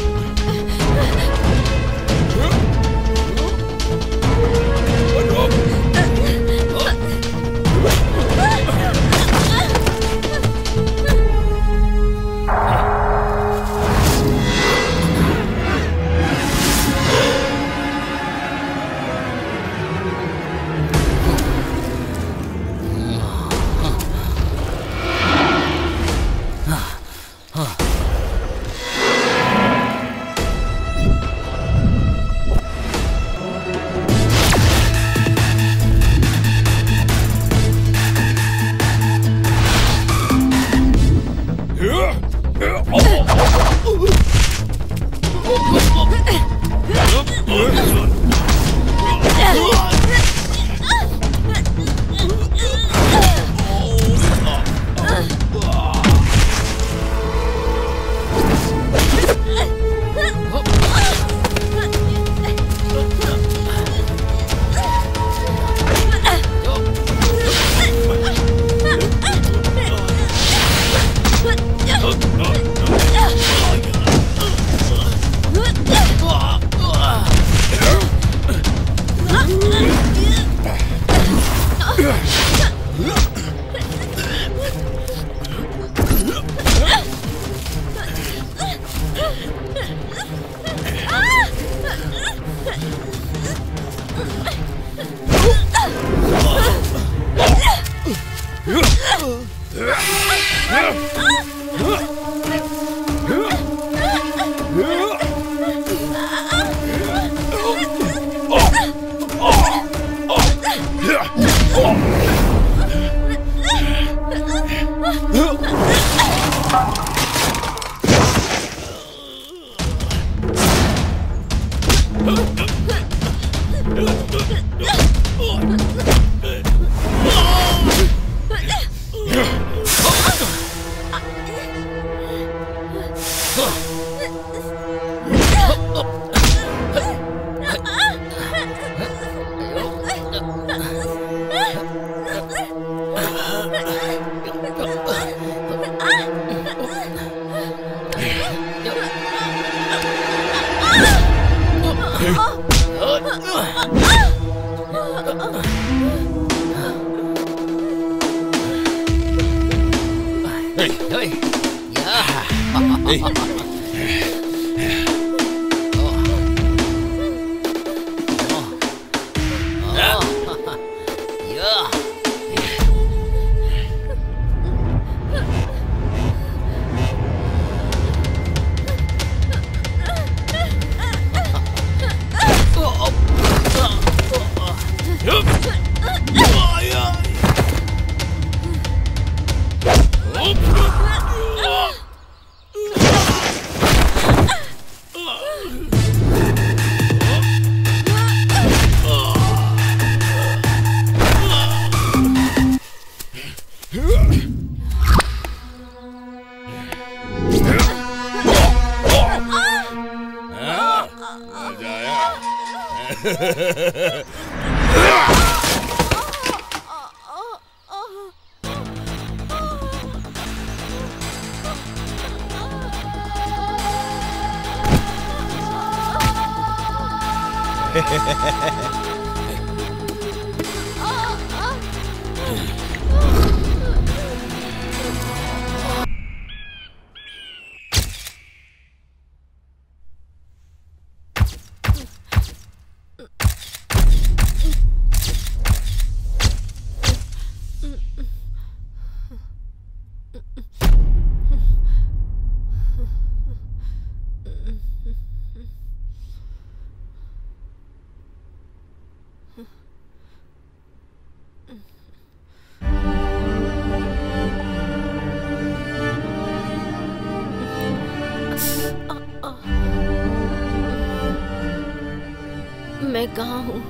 कहाँ हूँ?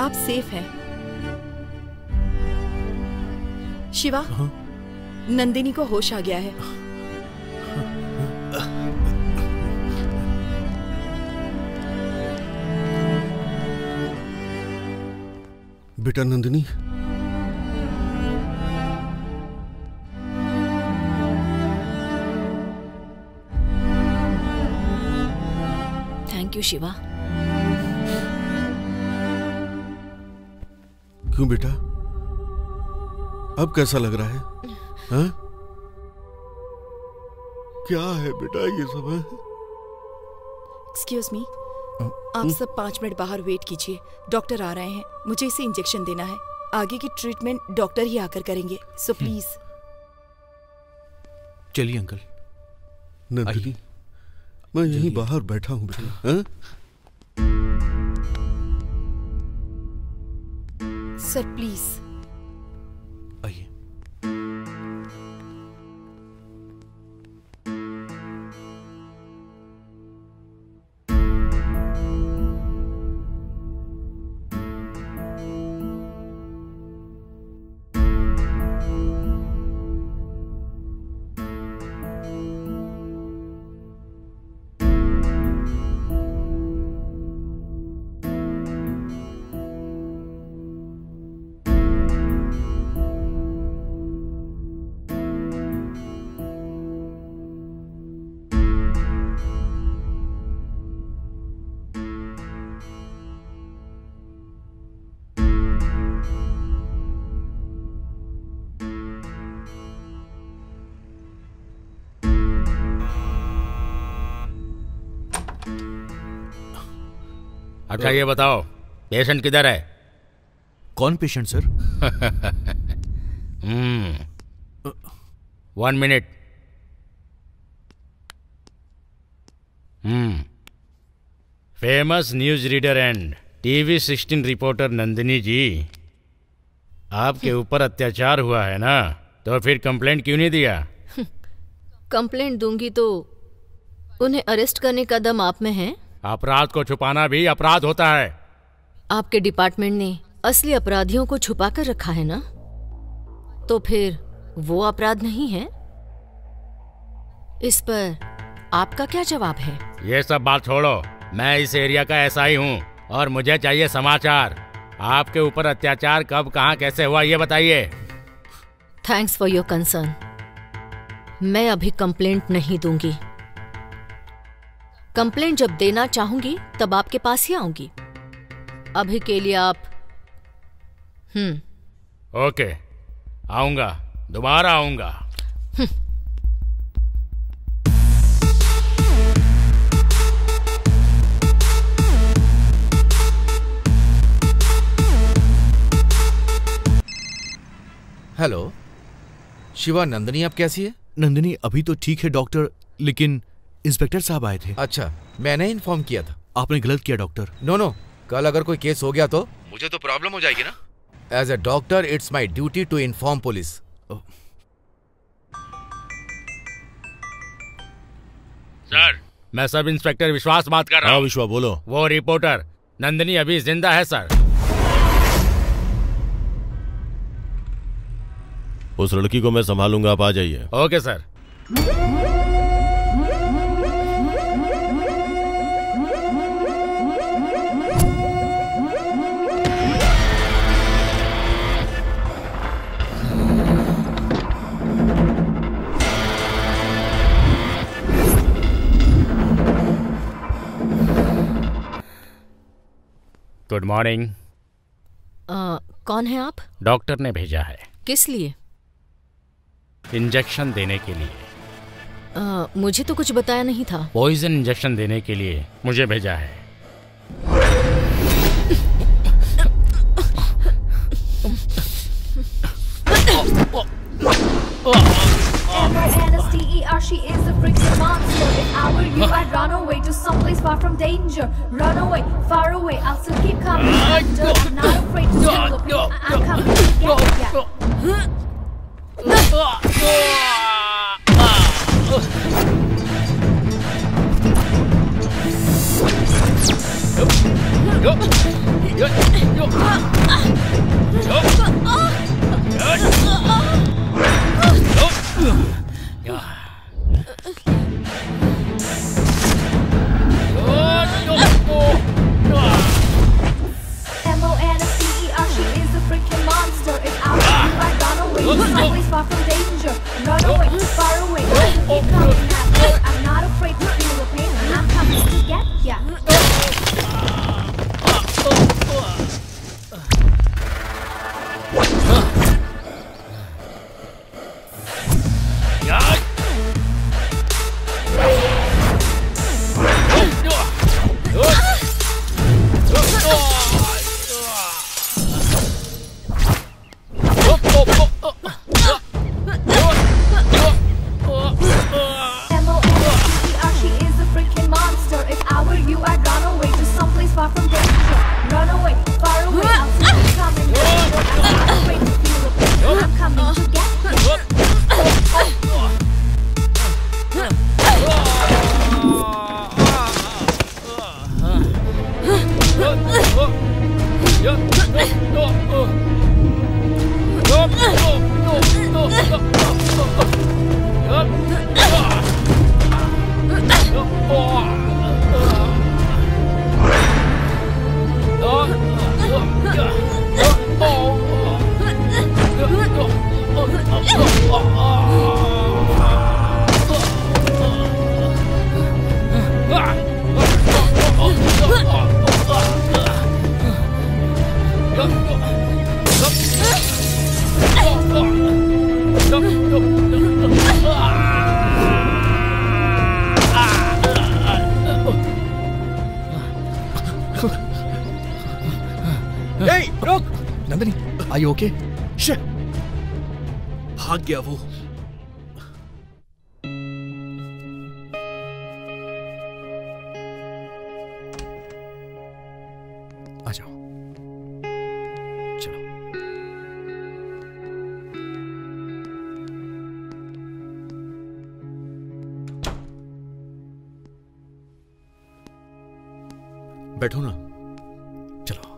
आप सेफ हैं। शिवा, हाँ? नंदिनी को होश आ गया है। बेटा नंदिनी, थैंक यू शिवा। क्यों बेटा, अब कैसा लग रहा है? हा? क्या है बेटा ये सब? एक्सक्यूज मी, आप सब 5 मिनट बाहर वेट कीजिए, डॉक्टर आ रहे हैं। मुझे इसे इंजेक्शन देना है, आगे की ट्रीटमेंट डॉक्टर ही आकर करेंगे, सो प्लीज। चलिए अंकल। नंदिनी, मैं यहीं बाहर बैठा हूँ बेटा। सर प्लीज आइए। अच्छा ये बताओ, पेशेंट किधर है? कौन patient sir? 1 minute. Famous news reader and TV16 reporter Nandini ji, आपके ऊपर अत्याचार हुआ है ना, तो फिर कंप्लेंट क्यों नहीं दिया? कंप्लेंट दूंगी तो उन्हें अरेस्ट करने का दम आप में है? अपराध को छुपाना भी अपराध होता है। आपके डिपार्टमेंट ने असली अपराधियों को छुपा कर रखा है ना, तो फिर वो अपराध नहीं है? इस पर आपका क्या जवाब है? ये सब बात छोड़ो, मैं इस एरिया का एसआई हूँ और मुझे चाहिए समाचार। आपके ऊपर अत्याचार कब, कहाँ, कैसे हुआ ये बताइए। Thanks for your concern. मैं अभी कंप्लेंट नहीं दूंगी। कंप्लेंट जब देना चाहूंगी तब आपके पास ही आऊंगी। अभी के लिए आप ओके, आऊंगा, दोबारा आऊंगा। हेलो शिवा, नंदिनी आप कैसी है? नंदिनी अभी तो ठीक है डॉक्टर, लेकिन इंस्पेक्टर साहब आए थे। अच्छा, मैंने इन्फॉर्म किया था। आपने गलत किया डॉक्टर। नो, कल अगर कोई केस हो गया तो मुझे तो प्रॉब्लम हो जाएगी ना। As a doctor it's my duty to inform police. Sir, मैं सब इंस्पेक्टर विश्वास बात कर रहा हूँ। विश्वास बोलो। वो रिपोर्टर नंदिनी अभी जिंदा है सर। उस लड़की को मैं संभालूंगा, आप आ जाइए। Okay sir. Good morning. कौन है आप? डॉक्टर ने भेजा है। किस लिए? इंजेक्शन देने के लिए। मुझे तो कुछ बताया नहीं था। पॉइजन इंजेक्शन देने के लिए मुझे भेजा है। क्या वो आ जाओ, चलो। बैठो ना, चलो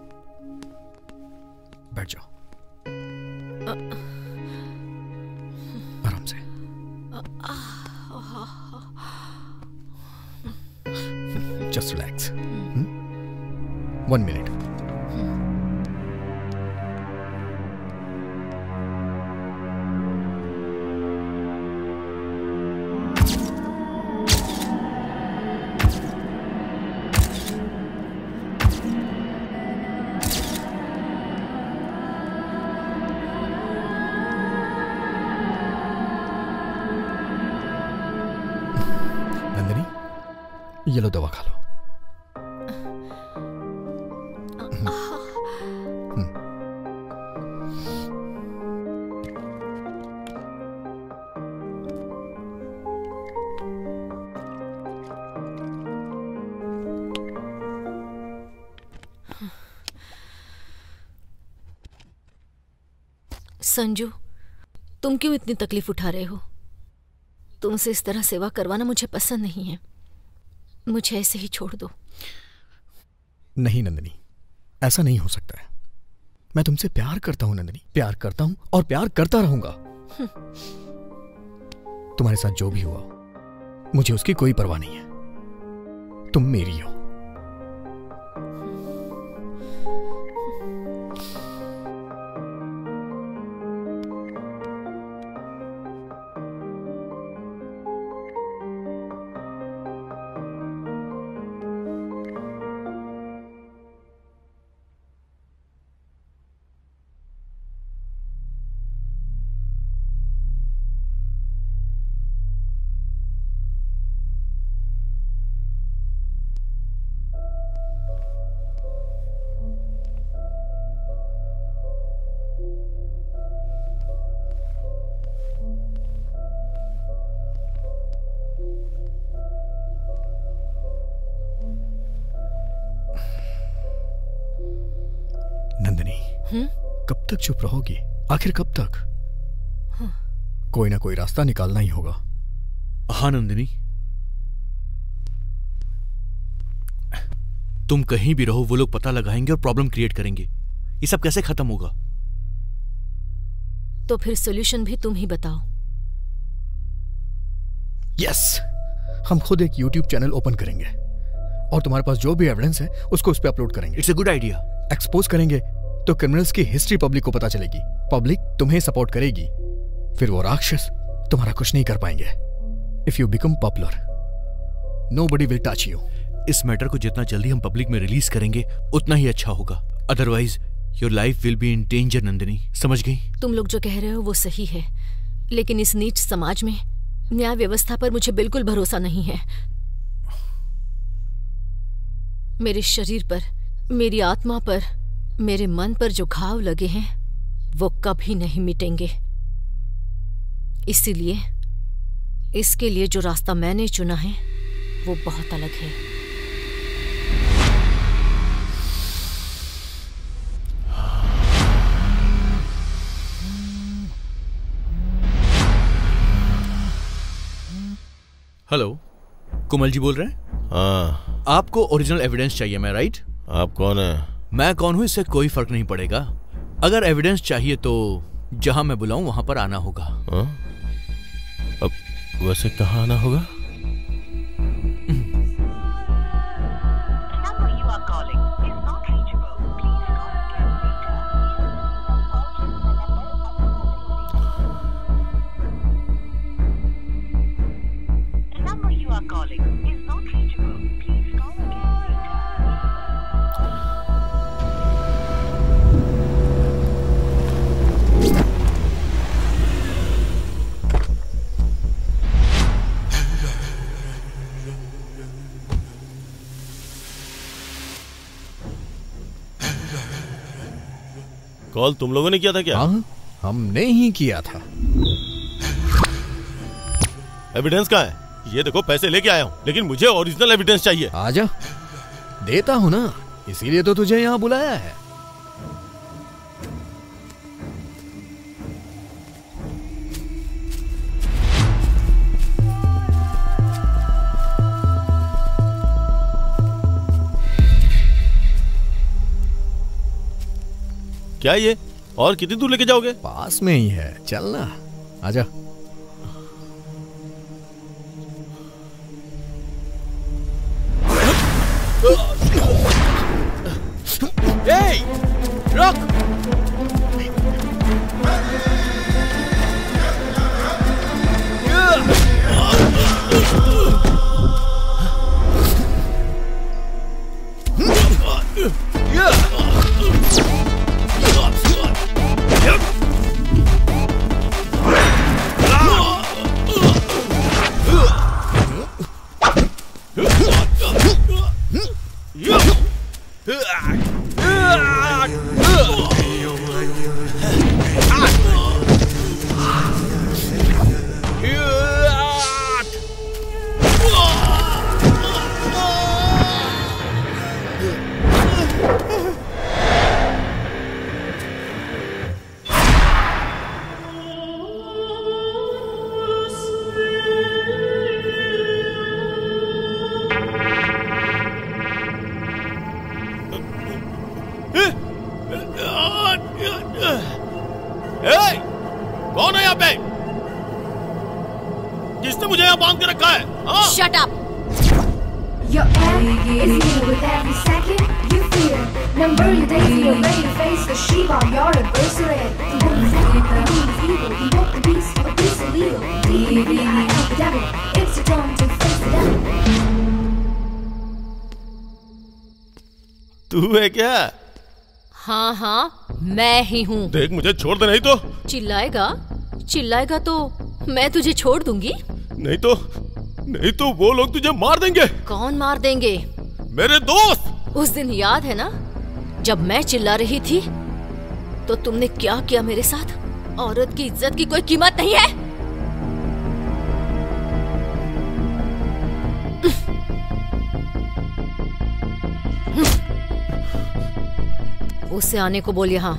बैठ जाओ। Just relax. 1 minute. नंदिनी, ये लो दवा खा लो। संजू, तुम क्यों इतनी तकलीफ उठा रहे हो? तुमसे इस तरह सेवा करवाना मुझे पसंद नहीं है। मुझे ऐसे ही छोड़ दो। नहीं नंदिनी, ऐसा नहीं हो सकता है। मैं तुमसे प्यार करता हूं नंदिनी, प्यार करता हूं और प्यार करता रहूंगा। तुम्हारे साथ जो भी हुआ मुझे उसकी कोई परवाह नहीं है। तुम मेरी हो। चुप रहोगी आखिर कब तक? हाँ। कोई ना कोई रास्ता निकालना ही होगा। हाँ नंदिनी, तुम कहीं भी रहो, वो लोग पता लगाएंगे और प्रॉब्लम क्रिएट करेंगे। ये सब कैसे खत्म होगा? तो फिर सॉल्यूशन भी तुम ही बताओ। यस, हम खुद एक यूट्यूब चैनल ओपन करेंगे और तुम्हारे पास जो भी एविडेंस है उसको उस पर अपलोड करेंगे। It's a good idea. Expose करेंगे तो क्रिमिनल्स की हिस्ट्री पब्लिक को पता चलेगी। पब्लिक तुम्हें सपोर्ट करेगी, फिर वो राक्षस तुम्हारा कुछ नहीं कर पाएंगे। If you become popular, nobody will touch you. इस मैटर को जितना जल्दी हम पब्लिक में रिलीज करेंगे उतना ही अच्छा होगा। Otherwise your life will be in danger Nandini, समझ गई? तुम लोग जो कह रहे हो वो सही है, लेकिन इस नीच समाज में न्याय व्यवस्था पर मुझे बिल्कुल भरोसा नहीं है। मेरे शरीर पर, मेरी आत्मा पर, मेरे मन पर जो घाव लगे हैं वो कभी नहीं मिटेंगे। इसीलिए इसके लिए जो रास्ता मैंने चुना है वो बहुत अलग है। हेलो, कोमल जी बोल रहे हैं? हाँ। आपको ओरिजिनल एविडेंस चाहिए, मैं राइट? आप कौन है? मैं कौन हूँ इससे कोई फर्क नहीं पड़ेगा। अगर एविडेंस चाहिए तो जहाँ मैं बुलाऊँ वहाँ पर आना होगा। अब वैसे कहाँ आना होगा? कॉल तुम लोगों ने किया था क्या? हाँ, हमने ही किया था। एविडेंस कहाँ है? ये देखो, पैसे लेके आया हूँ, लेकिन मुझे ओरिजिनल एविडेंस चाहिए। आजा, देता हूँ ना, इसीलिए तो तुझे यहाँ बुलाया है। क्या ये? और कितनी दूर लेके जाओगे? पास में ही है, चलना। आजा। ए, रुक! जिसने मुझे यहाँ बांध के रखा है। Shut up. Your enemy is here with every second you fear. Number your days in your way you face the Shiva, your adversary. He wants to be the evil, he wants the beast, but he's illegal. He is the devil, it's your time to face the devil. तू है क्या? हाँ हाँ मैं ही हूँ। देख मुझे छोड़ दे नहीं तो। चिल्लाएगा चिल्लाएगा तो मैं तुझे छोड़ दूंगी। नहीं तो वो लोग तुझे मार देंगे। कौन मार देंगे? मेरे दोस्त। उस दिन याद है ना जब मैं चिल्ला रही थी तो तुमने क्या किया मेरे साथ? औरत की इज्जत की कोई कीमत नहीं है। उसे आने को बोल यहाँ।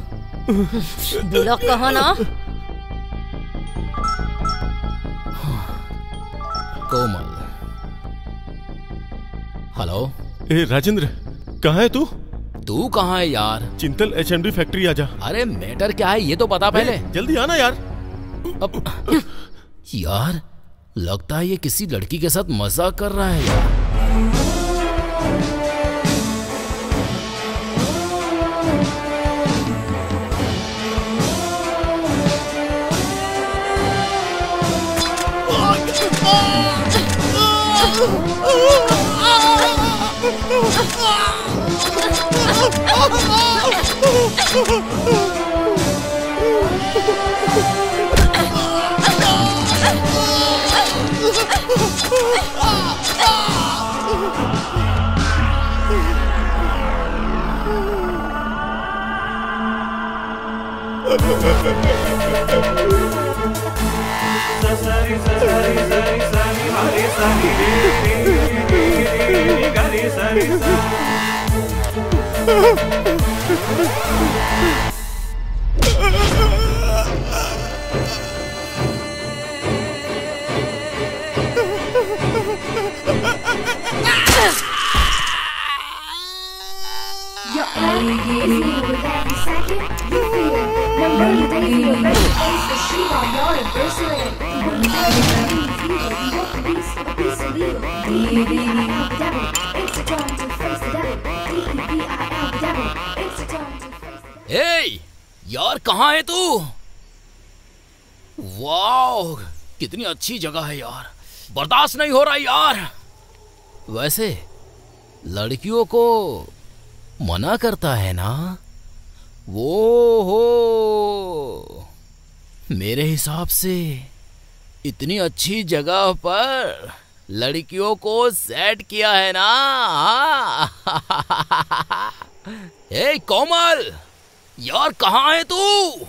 बुला कहा ना। कोमल हेलो। ए राजेंद्र कहाँ है तू? तू कहाँ है यार? चिंतल HMD फैक्ट्री आजा। अरे मैटर क्या है ये तो बता पहले। जल्दी आना यार। अब यार लगता है ये किसी लड़की के साथ मजाक कर रहा है यार। यार कहाँ है तू? वाओ कितनी अच्छी जगह है यार। बर्दाश्त नहीं हो रहा यार। वैसे लड़कियों को मना करता है ना वो हो। मेरे हिसाब से इतनी अच्छी जगह पर लड़कियों को सेट किया है ना। हे कोमल यार कहाँ है तू?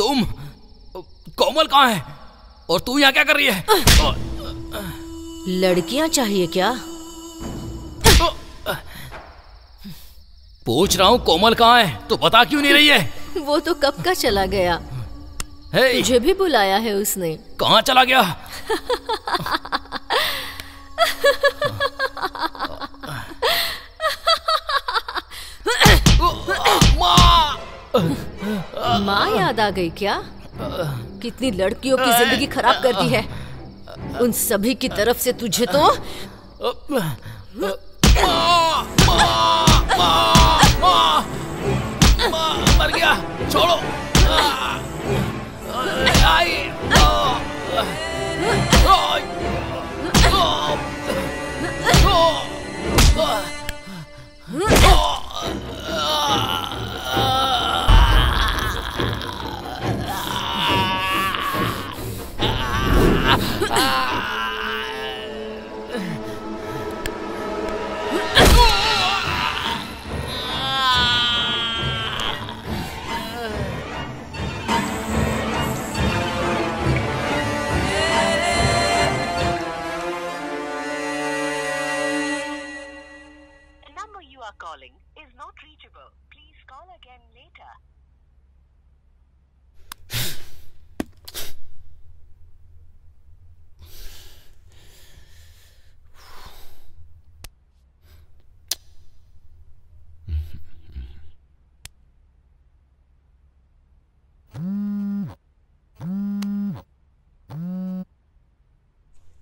तुम कोमल कहाँ है और तू यहाँ क्या कर रही है? लड़कियां चाहिए क्या? पूछ रहा हूँ कोमल कहाँ है तो बता क्यों नहीं रही है? वो तो कब का चला गया। तुझे भी बुलाया है उसने। कहाँ चला गया? माँ याद आ गई क्या? कितनी लड़कियों की जिंदगी खराब कर दी है। उन सभी की तरफ से तुझे तो मर गया, छोड़ो।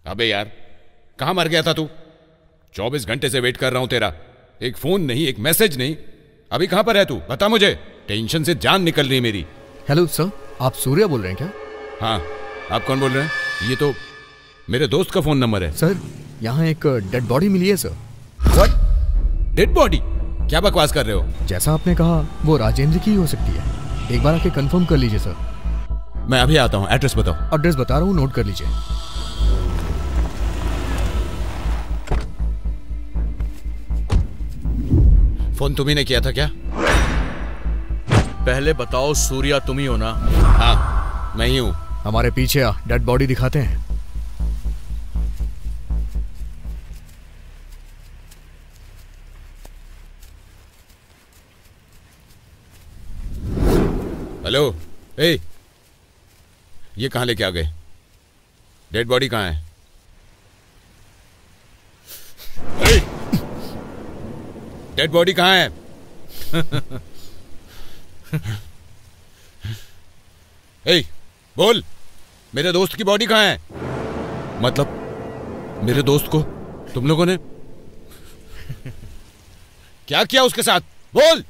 अबे यार, कहां मर गया था तू? 24 घंटे से वेट कर रहा हूं तेरा। एक फोन नहीं, एक मैसेज नहीं। अभी कहां पर है तू? बता मुझे, टेंशन से जान निकल रही है मेरी। हेलो सर, आप सूर्या बोल रहे हैं क्या? हाँ, आप कौन बोल रहे हैं? ये तो मेरे दोस्त का फोन नंबर है। सर, यहाँ एक डेड बॉडी मिली है सर। व्हाट? Dead body? क्या बकवास कर रहे हो? जैसा आपने कहा वो राजेंद्र की ही हो सकती है। एक बार आके कंफर्म कर लीजिए सर। मैं अभी आता हूँ, एड्रेस बताओ। एड्रेस बता रहा हूँ, नोट कर लीजिए। फोन तुम ही ने किया था क्या? पहले बताओ सूर्या, तुम ही हो ना? हाँ, मैं ही हूँ। हमारे पीछे आ, डेड बॉडी दिखाते हैं। हेलो, ए, ये कहाँ लेके आ गए? डेड बॉडी कहाँ है? डेड बॉडी कहाँ है? ए, बोल, मेरे दोस्त की बॉडी कहाँ है? मतलब मेरे दोस्त को तुम लोगों ने क्या किया उसके साथ? बोल।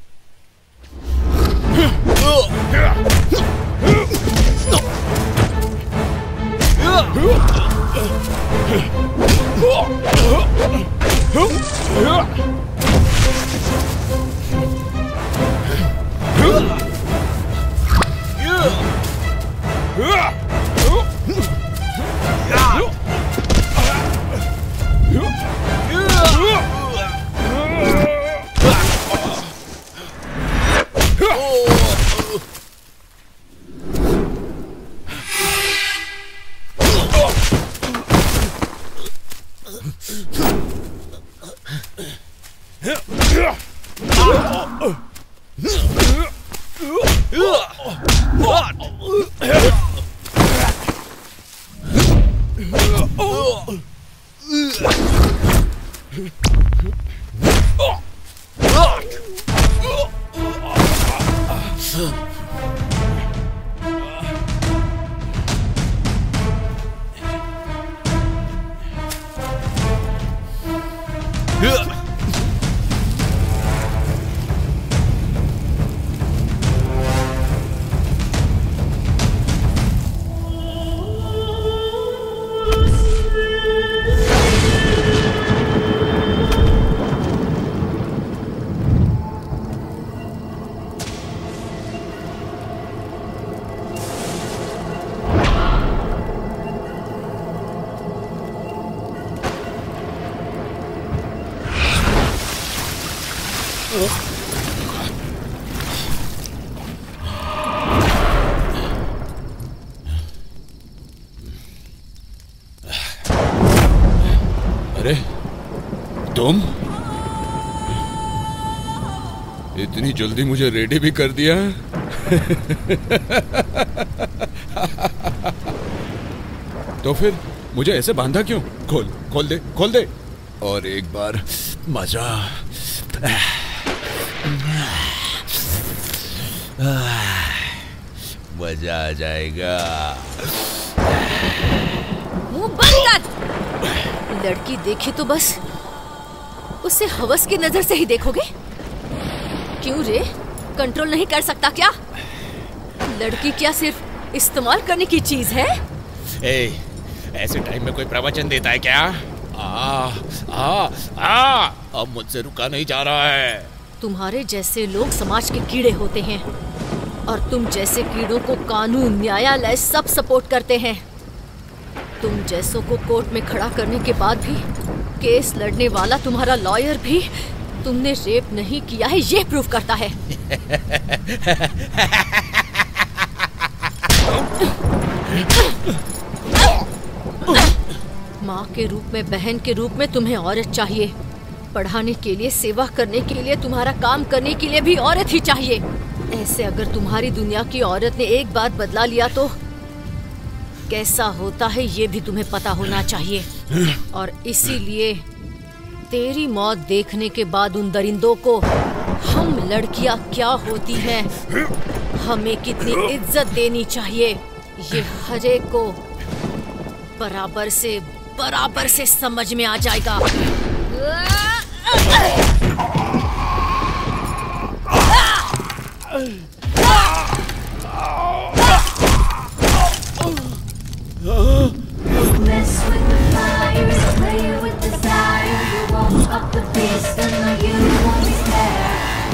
इतनी जल्दी मुझे रेडी भी कर दिया। तो फिर मुझे ऐसे बांधा क्यों? खोल, खोल दे, खोल दे। और एक बार मजा। मजा आ जाएगा। मुंह बंद कर। लड़की देखी तो बस उससे हवस की नजर से ही देखोगे? क्यों रे, कंट्रोल नहीं कर सकता क्या? लड़की क्या सिर्फ इस्तेमाल करने की चीज है? ए, ऐसे टाइम में कोई प्रवचन देता है क्या? आ, आ, आ, अब मुझसे रुका नहीं जा रहा है। तुम्हारे जैसे लोग समाज के कीड़े होते हैं और तुम जैसे कीड़ों को कानून, न्यायालय सब सपोर्ट करते हैं। तुम जैसों को कोर्ट में खड़ा करने के बाद भी केस लड़ने वाला तुम्हारा लॉयर भी तुमने रेप नहीं किया है ये प्रूव करता है। माँ के रूप में, बहन के रूप में तुम्हें औरत चाहिए। पढ़ाने के लिए, सेवा करने के लिए, तुम्हारा काम करने के लिए भी औरत ही चाहिए। ऐसे अगर तुम्हारी दुनिया की औरत ने एक बार बदला लिया तो कैसा होता है ये भी तुम्हें पता होना चाहिए। और इसीलिए तेरी मौत देखने के बाद उन दरिंदों को, हम लड़कियां क्या होती हैं, हमें कितनी इज्जत देनी चाहिए, ये हर एक को बराबर से समझ में आ जाएगा। Up the beast and the unicorn's hair.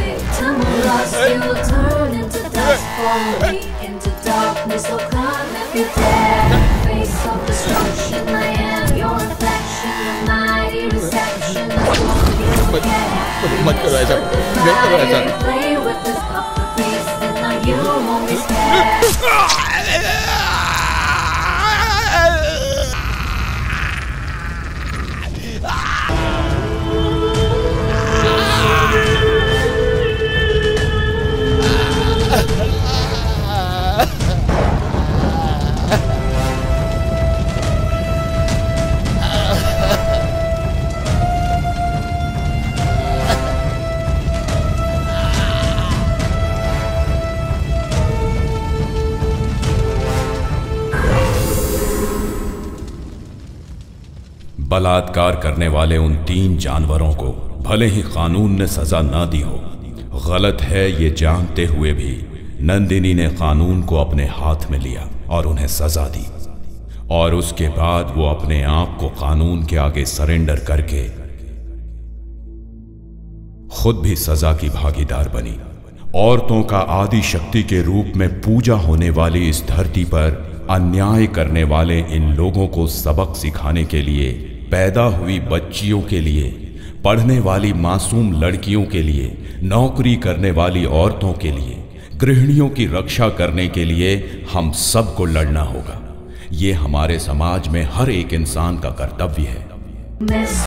Victim or lost, you will turn into dust. Fall deep into darkness, so come if you dare. Face of destruction, I am your reflection. Your mighty reception, I want you again. You play with this up the beast and now you won't be scared. बलात्कार करने वाले उन 3 जानवरों को भले ही कानून ने सजा ना दी हो, गलत है ये जानते हुए भी नंदिनी ने कानून को अपने हाथ में लिया और उन्हें सजा दी। और उसके बाद वो अपने आप को कानून के आगे सरेंडर करके खुद भी सजा की भागीदार बनी। औरतों का आदि शक्ति के रूप में पूजा होने वाली इस धरती पर अन्याय करने वाले इन लोगों को सबक सिखाने के लिए पैदा हुई बच्चियों के लिए, पढ़ने वाली मासूम लड़कियों के लिए, नौकरी करने वाली औरतों के लिए, गृहिणियों की रक्षा करने के लिए हम सबको लड़ना होगा। ये हमारे समाज में हर एक इंसान का कर्तव्य है।